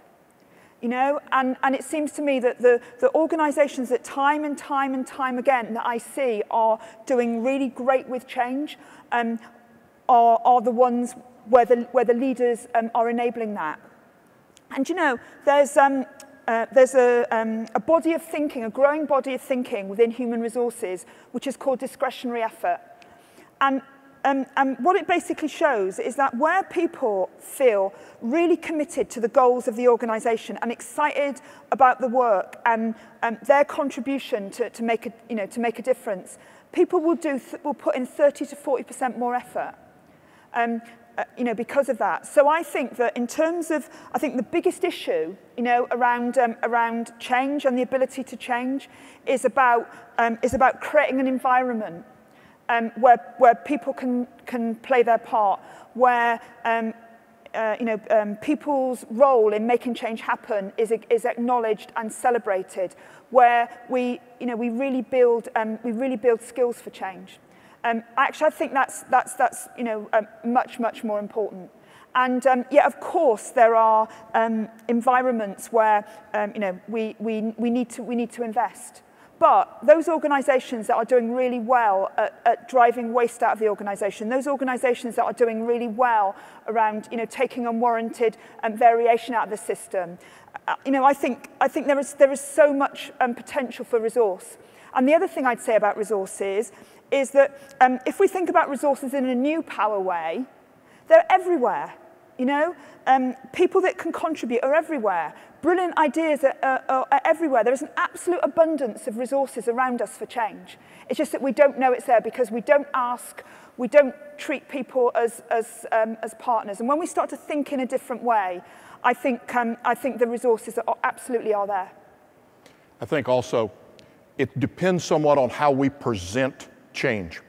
You know, and, and it seems to me that the, the organizations that time and time and time again that I see are doing really great with change um, are, are the ones where the, where the leaders um, are enabling that. And you know, there's, um, uh, there's a, um, a body of thinking, a growing body of thinking within human resources, which is called discretionary effort. And Um, and what it basically shows is that where people feel really committed to the goals of the organisation and excited about the work and um, their contribution to, to, make a, you know, to make a difference, people will, do th will put in thirty to forty percent more effort um, uh, you know, because of that. So I think that in terms of, I think the biggest issue you know, around, um, around change and the ability to change is about, um, is about creating an environment Um, where, where people can, can play their part, where um, uh, you know, um, people's role in making change happen is, is acknowledged and celebrated, where we, you know, we, really build, um, we really build skills for change. Um, actually, I think that's, that's, that's you know, um, much, much more important. And um, yeah, of course, there are um, environments where um, you know, we, we, we, need to, we need to invest. But those organisations that are doing really well at, at driving waste out of the organisation, those organisations that are doing really well around, you know, taking unwarranted um, variation out of the system, uh, you know, I think I think there is there is so much um, potential for resource. And the other thing I'd say about resources is that um, if we think about resources in a new power way, they're everywhere. You know, um, people that can contribute are everywhere. Brilliant ideas are, are, are everywhere. There is an absolute abundance of resources around us for change. It's just that we don't know it's there because we don't ask, we don't treat people as, as, um, as partners. And when we start to think in a different way, I think, um, I think the resources are, absolutely are there. I think also it depends somewhat on how we present change.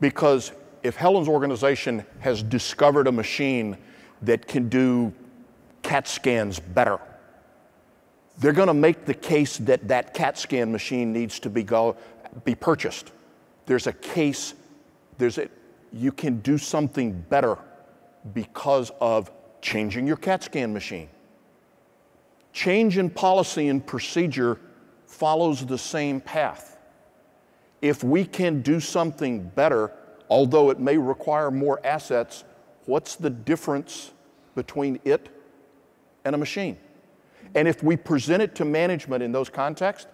Because if Helen's organization has discovered a machine that can do CAT scans better, they're going to make the case that that CAT scan machine needs to be go be purchased. There's a case. There's a you can do something better because of changing your CAT scan machine. Change in policy and procedure follows the same path. If we can do something better, although it may require more assets, what's the difference between it and a machine? And if we present it to management in those contexts,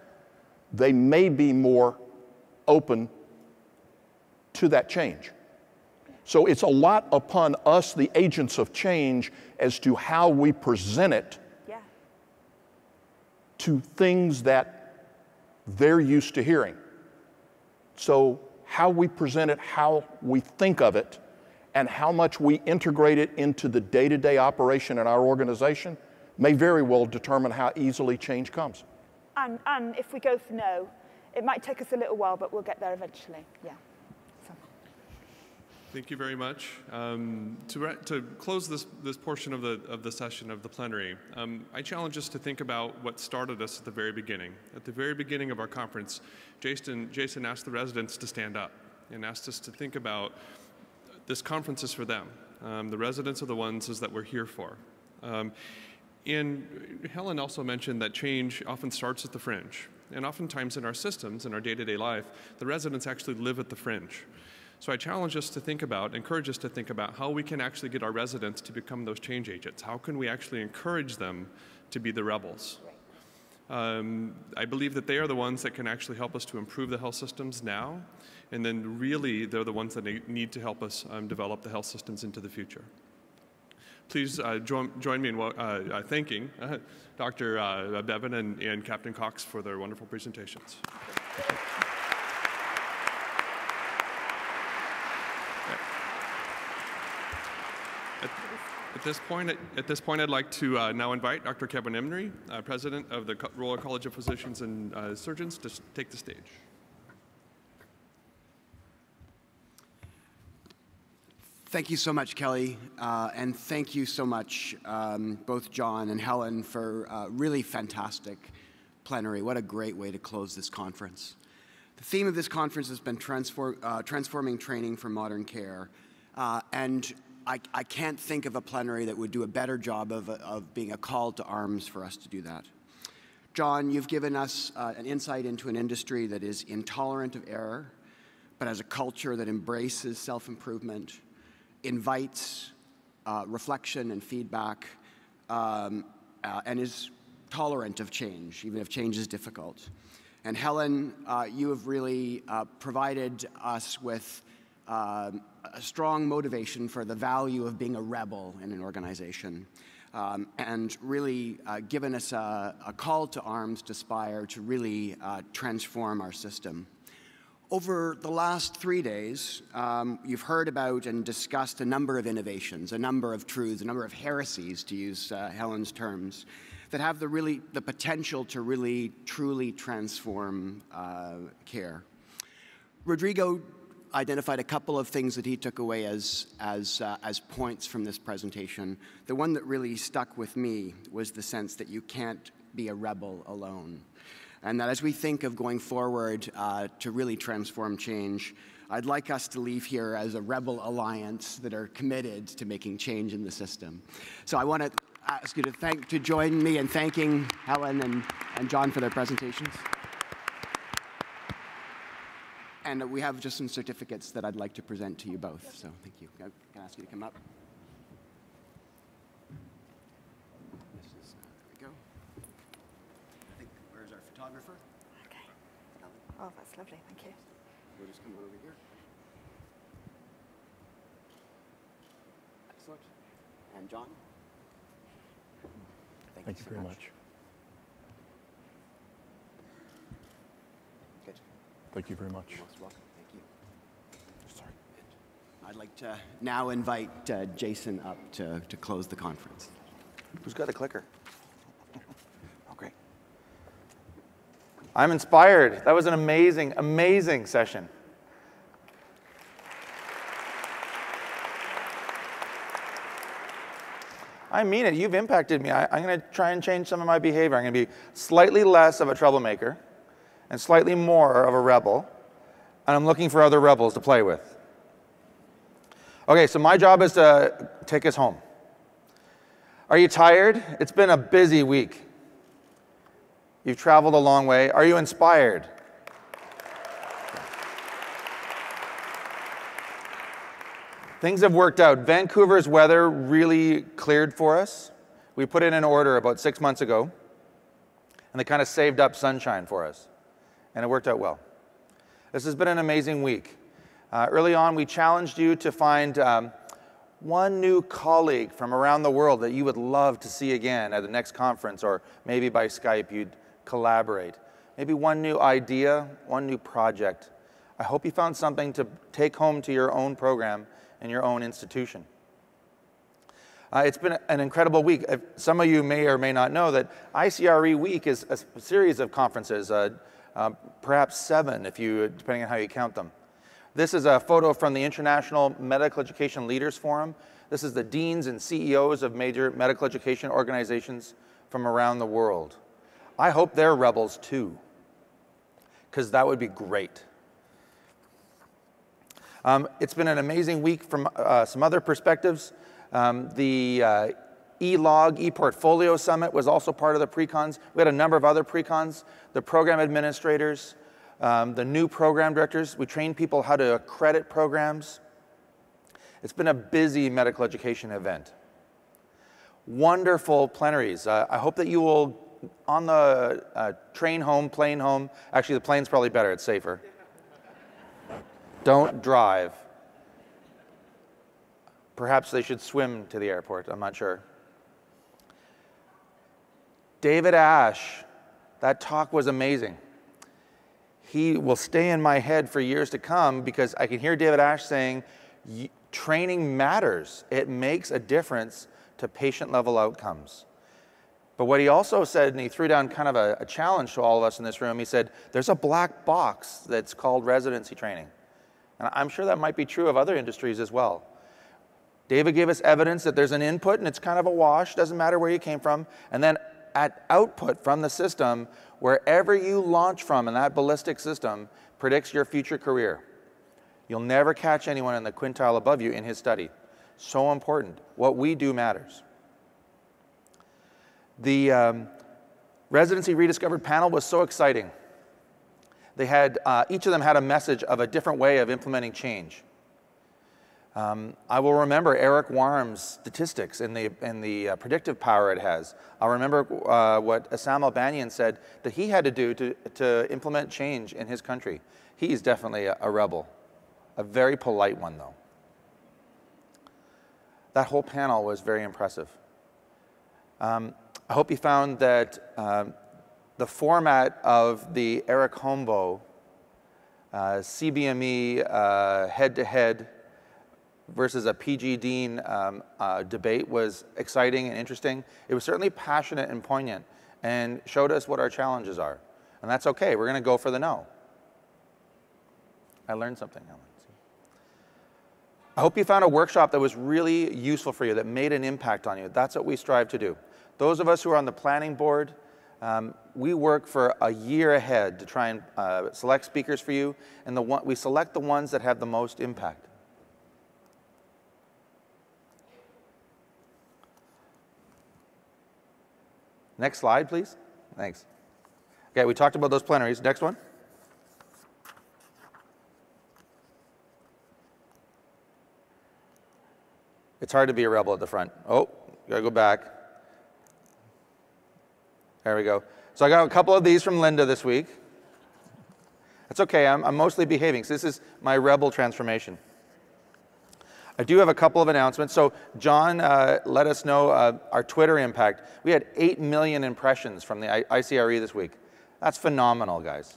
they may be more open to that change. So it's a lot upon us, the agents of change, as to how we present it yeah. to things that they're used to hearing. So how we present it, how we think of it, and how much we integrate it into the day-to-day operation in our organization may very well determine how easily change comes. And, and if we go for no, it might take us a little while, but we'll get there eventually, yeah. So. Thank you very much. Um, to, to close this, this portion of the, of the session of the plenary, um, I challenge us to think about what started us at the very beginning. At the very beginning of our conference, Jason, Jason asked the residents to stand up and asked us to think about this conference is for them. Um, the residents are the ones is that we're here for. Um, and Helen also mentioned that change often starts at the fringe. And oftentimes in our systems, in our day-to-day life, the residents actually live at the fringe. So I challenge us to think about, encourage us to think about how we can actually get our residents to become those change agents. How can we actually encourage them to be the rebels? Um, I believe that they are the ones that can actually help us to improve the health systems now, and then really they're the ones that need to help us um, develop the health systems into the future. Please uh, jo join me in uh, uh, thanking uh, Doctor Uh, Bevan and, and Captain Cox for their wonderful presentations. At this point, at this point, I'd like to uh, now invite Doctor Kevin Emery, uh, President of the Co Royal College of Physicians and uh, Surgeons, to take the stage. Thank you so much, Kelly, uh, and thank you so much, um, both John and Helen, for a really fantastic plenary. What a great way to close this conference. The theme of this conference has been transform, uh, transforming training for modern care, uh, and I, I can't think of a plenary that would do a better job of, of being a call to arms for us to do that. John, you've given us uh, an insight into an industry that is intolerant of error, but has a culture that embraces self-improvement, invites uh, reflection and feedback, um, uh, and is tolerant of change, even if change is difficult. And Helen, uh, you have really uh, provided us with um, a strong motivation for the value of being a rebel in an organization, um, and really uh, given us a, a call to arms to aspire to really uh, transform our system. Over the last three days, um, you've heard about and discussed a number of innovations, a number of truths, a number of heresies, to use uh, Helen's terms, that have the really the potential to really truly transform uh, care. Rodrigo identified a couple of things that he took away as as uh, as points from this presentation. The one that really stuck with me was the sense that you can't be a rebel alone. And that as we think of going forward uh, to really transform change, I'd like us to leave here as a rebel alliance that are committed to making change in the system. So I want to ask you to thank to join me in thanking Helen and, and John for their presentations. And we have just some certificates that I'd like to present to you both. So thank you. Can I ask you to come up? Okay. Oh, that's lovely. Thank you. We'll just come over here. Excellent. And John? Thank, Thank you, you so very much. much. Good. Thank you very much. You're most welcome. Thank you. Sorry. Good. I'd like to now invite uh, Jason up to, to close the conference. Who's got a clicker? I'm inspired. That was an amazing, amazing session. I mean it. You've impacted me. I, I'm going to try and change some of my behavior. I'm going to be slightly less of a troublemaker and slightly more of a rebel. And I'm looking for other rebels to play with. Okay, so my job is to take us home. Are you tired? It's been a busy week. You've traveled a long way. Are you inspired? Things have worked out. Vancouver's weather really cleared for us. We put in an order about six months ago, and they kind of saved up sunshine for us, and it worked out well. This has been an amazing week. Uh, early on, we challenged you to find um, one new colleague from around the world that you would love to see again at the next conference, or maybe by Skype you'd collaborate. Maybe one new idea, one new project. I hope you found something to take home to your own program and your own institution. Uh, it's been an incredible week. Some of you may or may not know that I C R E Week is a series of conferences, uh, uh, perhaps seven, if you, depending on how you count them. This is a photo from the International Medical Education Leaders Forum. This is the deans and C E Os of major medical education organizations from around the world. I hope they're rebels too, because that would be great. Um, it's been an amazing week from uh, some other perspectives. Um, the uh, e-log, e-portfolio summit was also part of the pre-cons. We had a number of other pre-cons, the program administrators, Um, the new program directors. We train people how to accredit programs. It's been a busy medical education event. Wonderful plenaries. Uh, I hope that you will, on the uh, train home, plane home, actually the plane's probably better, it's safer. Don't drive. Perhaps they should swim to the airport, I'm not sure. David Ashe, that talk was amazing. He will stay in my head for years to come because I can hear David Ashe saying, training matters. It makes a difference to patient-level outcomes. But what he also said, and he threw down kind of a, a challenge to all of us in this room, he said, there's a black box that's called residency training. And I'm sure that might be true of other industries as well. David gave us evidence that there's an input, and it's kind of a wash, doesn't matter where you came from, and then at output from the system, wherever you launch from in that ballistic system predicts your future career. You'll never catch anyone in the quintile above you in his study. So important. What we do matters. The um, Residency Rediscovered panel was so exciting. They had, uh, each of them had a message of a different way of implementing change. Um, I will remember Eric Warm's statistics and the, and the uh, predictive power it has. I'll remember uh, what Assam Al-Banyan said that he had to do to, to implement change in his country. He's definitely a, a rebel, a A very polite one, though. That whole panel was very impressive. Um, I hope you found that um, the format of the Eric Hombo uh, C B M E uh, head-to-head versus a P G Dean um, uh, debate was exciting and interesting. It was certainly passionate and poignant and showed us what our challenges are. And that's okay, we're gonna go for the no. I learned something, Helen. I hope you found a workshop that was really useful for you, that made an impact on you. That's what we strive to do. Those of us who are on the planning board, um, we work for a year ahead to try and uh, select speakers for you, and the one, we select the ones that have the most impact. Next slide, please. Thanks. Okay, we talked about those plenaries. Next one. It's hard to be a rebel at the front. Oh, gotta go back. There we go. So I got a couple of these from Linda this week. That's okay, I'm, I'm mostly behaving. So this is my rebel transformation. I do have a couple of announcements. So John uh, let us know uh, our Twitter impact. We had eight million impressions from the I C R E this week. That's phenomenal, guys.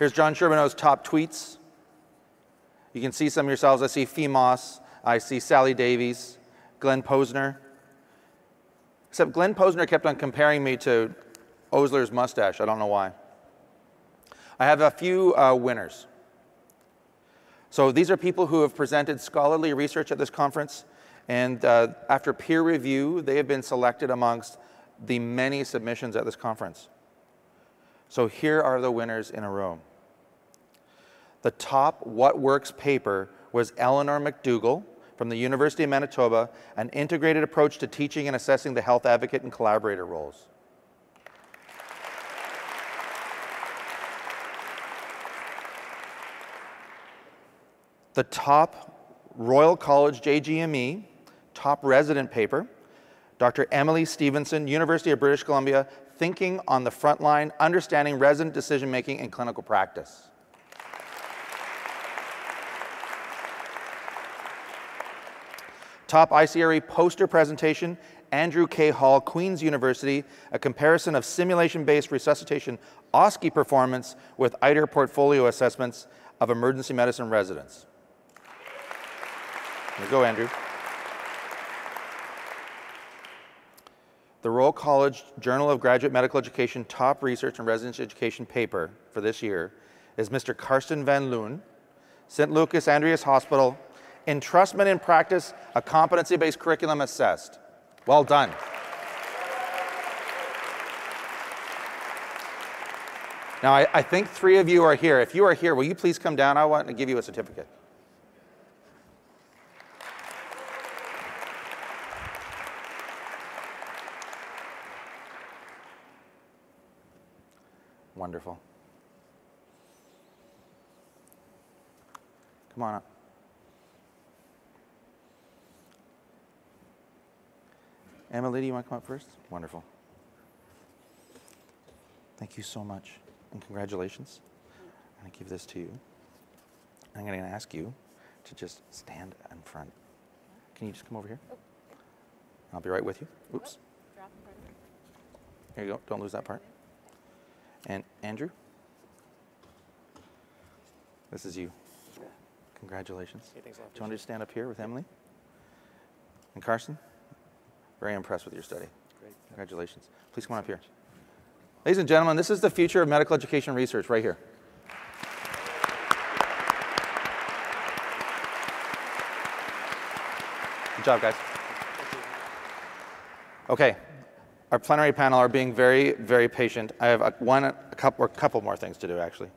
Here's John Sherbino's top tweets. You can see some yourselves. I see Femos, I see Sally Davies, Glenn Posner. Except Glenn Posner kept on comparing me to Osler's mustache. I don't know why. I have a few uh, winners. So these are people who have presented scholarly research at this conference, and uh, after peer review, they have been selected amongst the many submissions at this conference. So here are the winners in a row. The top What Works paper was Eleanor McDougall from the University of Manitoba, an integrated approach to teaching and assessing the health advocate and collaborator roles. The top Royal College J G M E top resident paper, Doctor Emily Stevenson, University of British Columbia, Thinking on the Frontline, Understanding Resident Decision-Making in Clinical Practice. Top I C R E poster presentation, Andrew K. Hall, Queen's University, a comparison of simulation-based resuscitation O S C E performance with I T E R portfolio assessments of emergency medicine residents. Here you go, Andrew. The Royal College Journal of Graduate Medical Education top research and residency education paper for this year is Mister Karsten van Loon, Saint Lucas Andreas Hospital, Entrustment in Practice, a competency-based curriculum assessed. Well done. Now, I, I think three of you are here. If you are here, will you please come down? I want to give you a certificate. Wonderful. Come on up. Emily, do you want to come up first? Wonderful. Thank you so much, and congratulations. I'm going to give this to you. I'm going to ask you to just stand in front. Can you just come over here? I'll be right with you. Oops. There you go. Don't lose that part. And Andrew, this is you. Congratulations. Do you want to stand up here with Emily? And Carson? Very impressed with your study. Great. Congratulations. Please come on up here. Ladies and gentlemen, this is the future of medical education research right here. Good job, guys. Okay, our plenary panel are being very, very patient. I have a, one, a couple, or a couple more things to do, actually.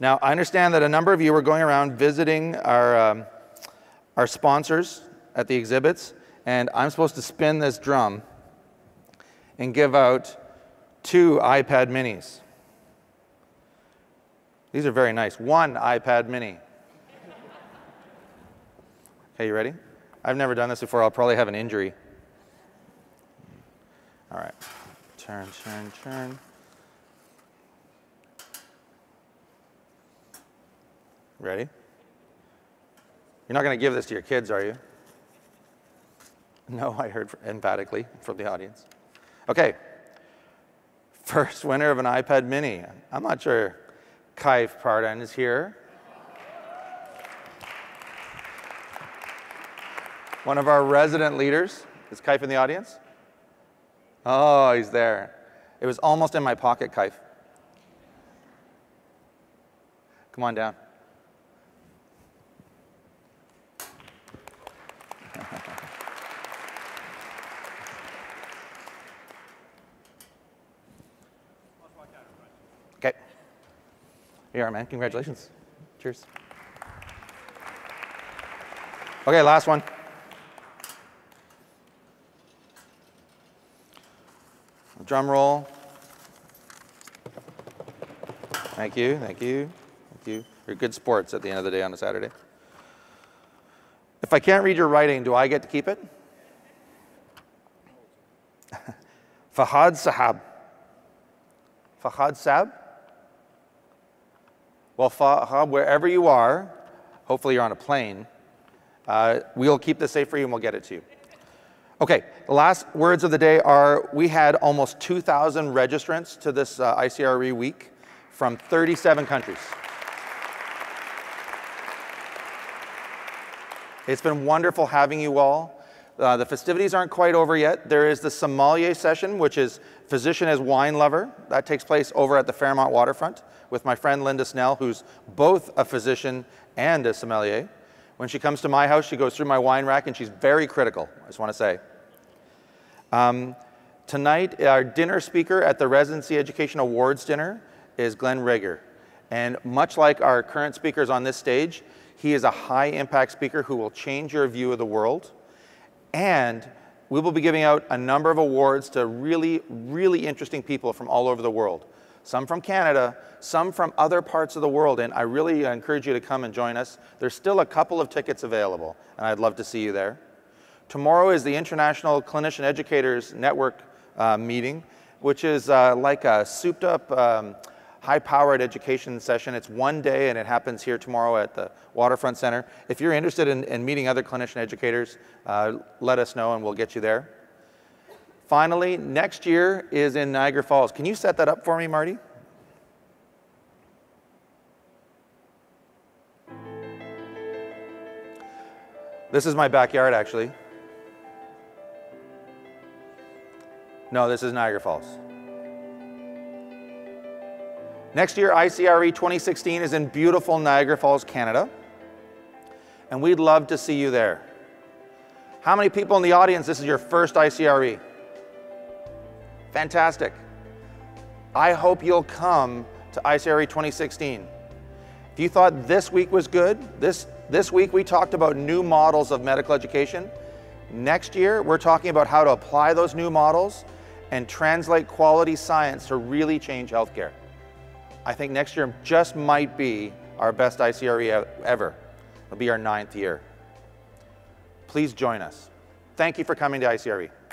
Now, I understand that a number of you are going around visiting our, um, our sponsors at the exhibits. And I'm supposed to spin this drum and give out two iPad minis. These are very nice. One iPad mini. Okay, you ready? I've never done this before. I'll probably have an injury. All right. Turn, turn, turn. Ready? You're not going to give this to your kids, are you? No, I heard emphatically from the audience. Okay. First winner of an iPad mini. I'm not sure Kai Pardon is here. One of our resident leaders. Is Kaif in the audience? Oh, he's there. It was almost in my pocket, Kaif. Come on down. Okay. Here you are, man. Congratulations. Cheers. Okay, last one. Drum roll. Thank you, thank you, thank you. You're good sports at the end of the day on a Saturday. If I can't read your writing, do I get to keep it? Fahad Sahab. Fahad Sahab? Well, Fahad, wherever you are, hopefully you're on a plane, uh, we'll keep this safe for you and we'll get it to you. Okay, the last words of the day are, we had almost two thousand registrants to this uh, I C R E week from thirty-seven countries. It's been wonderful having you all. Uh, the festivities aren't quite over yet. There is the sommelier session, which is physician as wine lover. That takes place over at the Fairmont waterfront with my friend Linda Snell, who's both a physician and a sommelier. When she comes to my house, she goes through my wine rack, and she's very critical, I just want to say. Um, tonight, our dinner speaker at the Residency Education Awards dinner is Glenn Rager. And much like our current speakers on this stage, he is a high-impact speaker who will change your view of the world. And we will be giving out a number of awards to really, really interesting people from all over the world. Some from Canada, some from other parts of the world, and I really encourage you to come and join us. There's still a couple of tickets available, and I'd love to see you there. Tomorrow is the International Clinician Educators Network uh, meeting, which is uh, like a souped-up, um, high-powered education session. It's one day, and it happens here tomorrow at the Waterfront Center. If you're interested in, in meeting other clinician educators, uh, let us know, and we'll get you there. Finally, next year is in Niagara Falls. Can you set that up for me, Marty? This is my backyard, actually. No, this is Niagara Falls. Next year, I C R E twenty sixteen is in beautiful Niagara Falls, Canada. And we'd love to see you there. How many people in the audience, this is your first I C R E? Fantastic. I hope you'll come to I C R E twenty sixteen. If you thought this week was good, this, this week we talked about new models of medical education. Next year, we're talking about how to apply those new models and translate quality science to really change healthcare. I think next year just might be our best I C R E ever. It'll be our ninth year. Please join us. Thank you for coming to I C R E.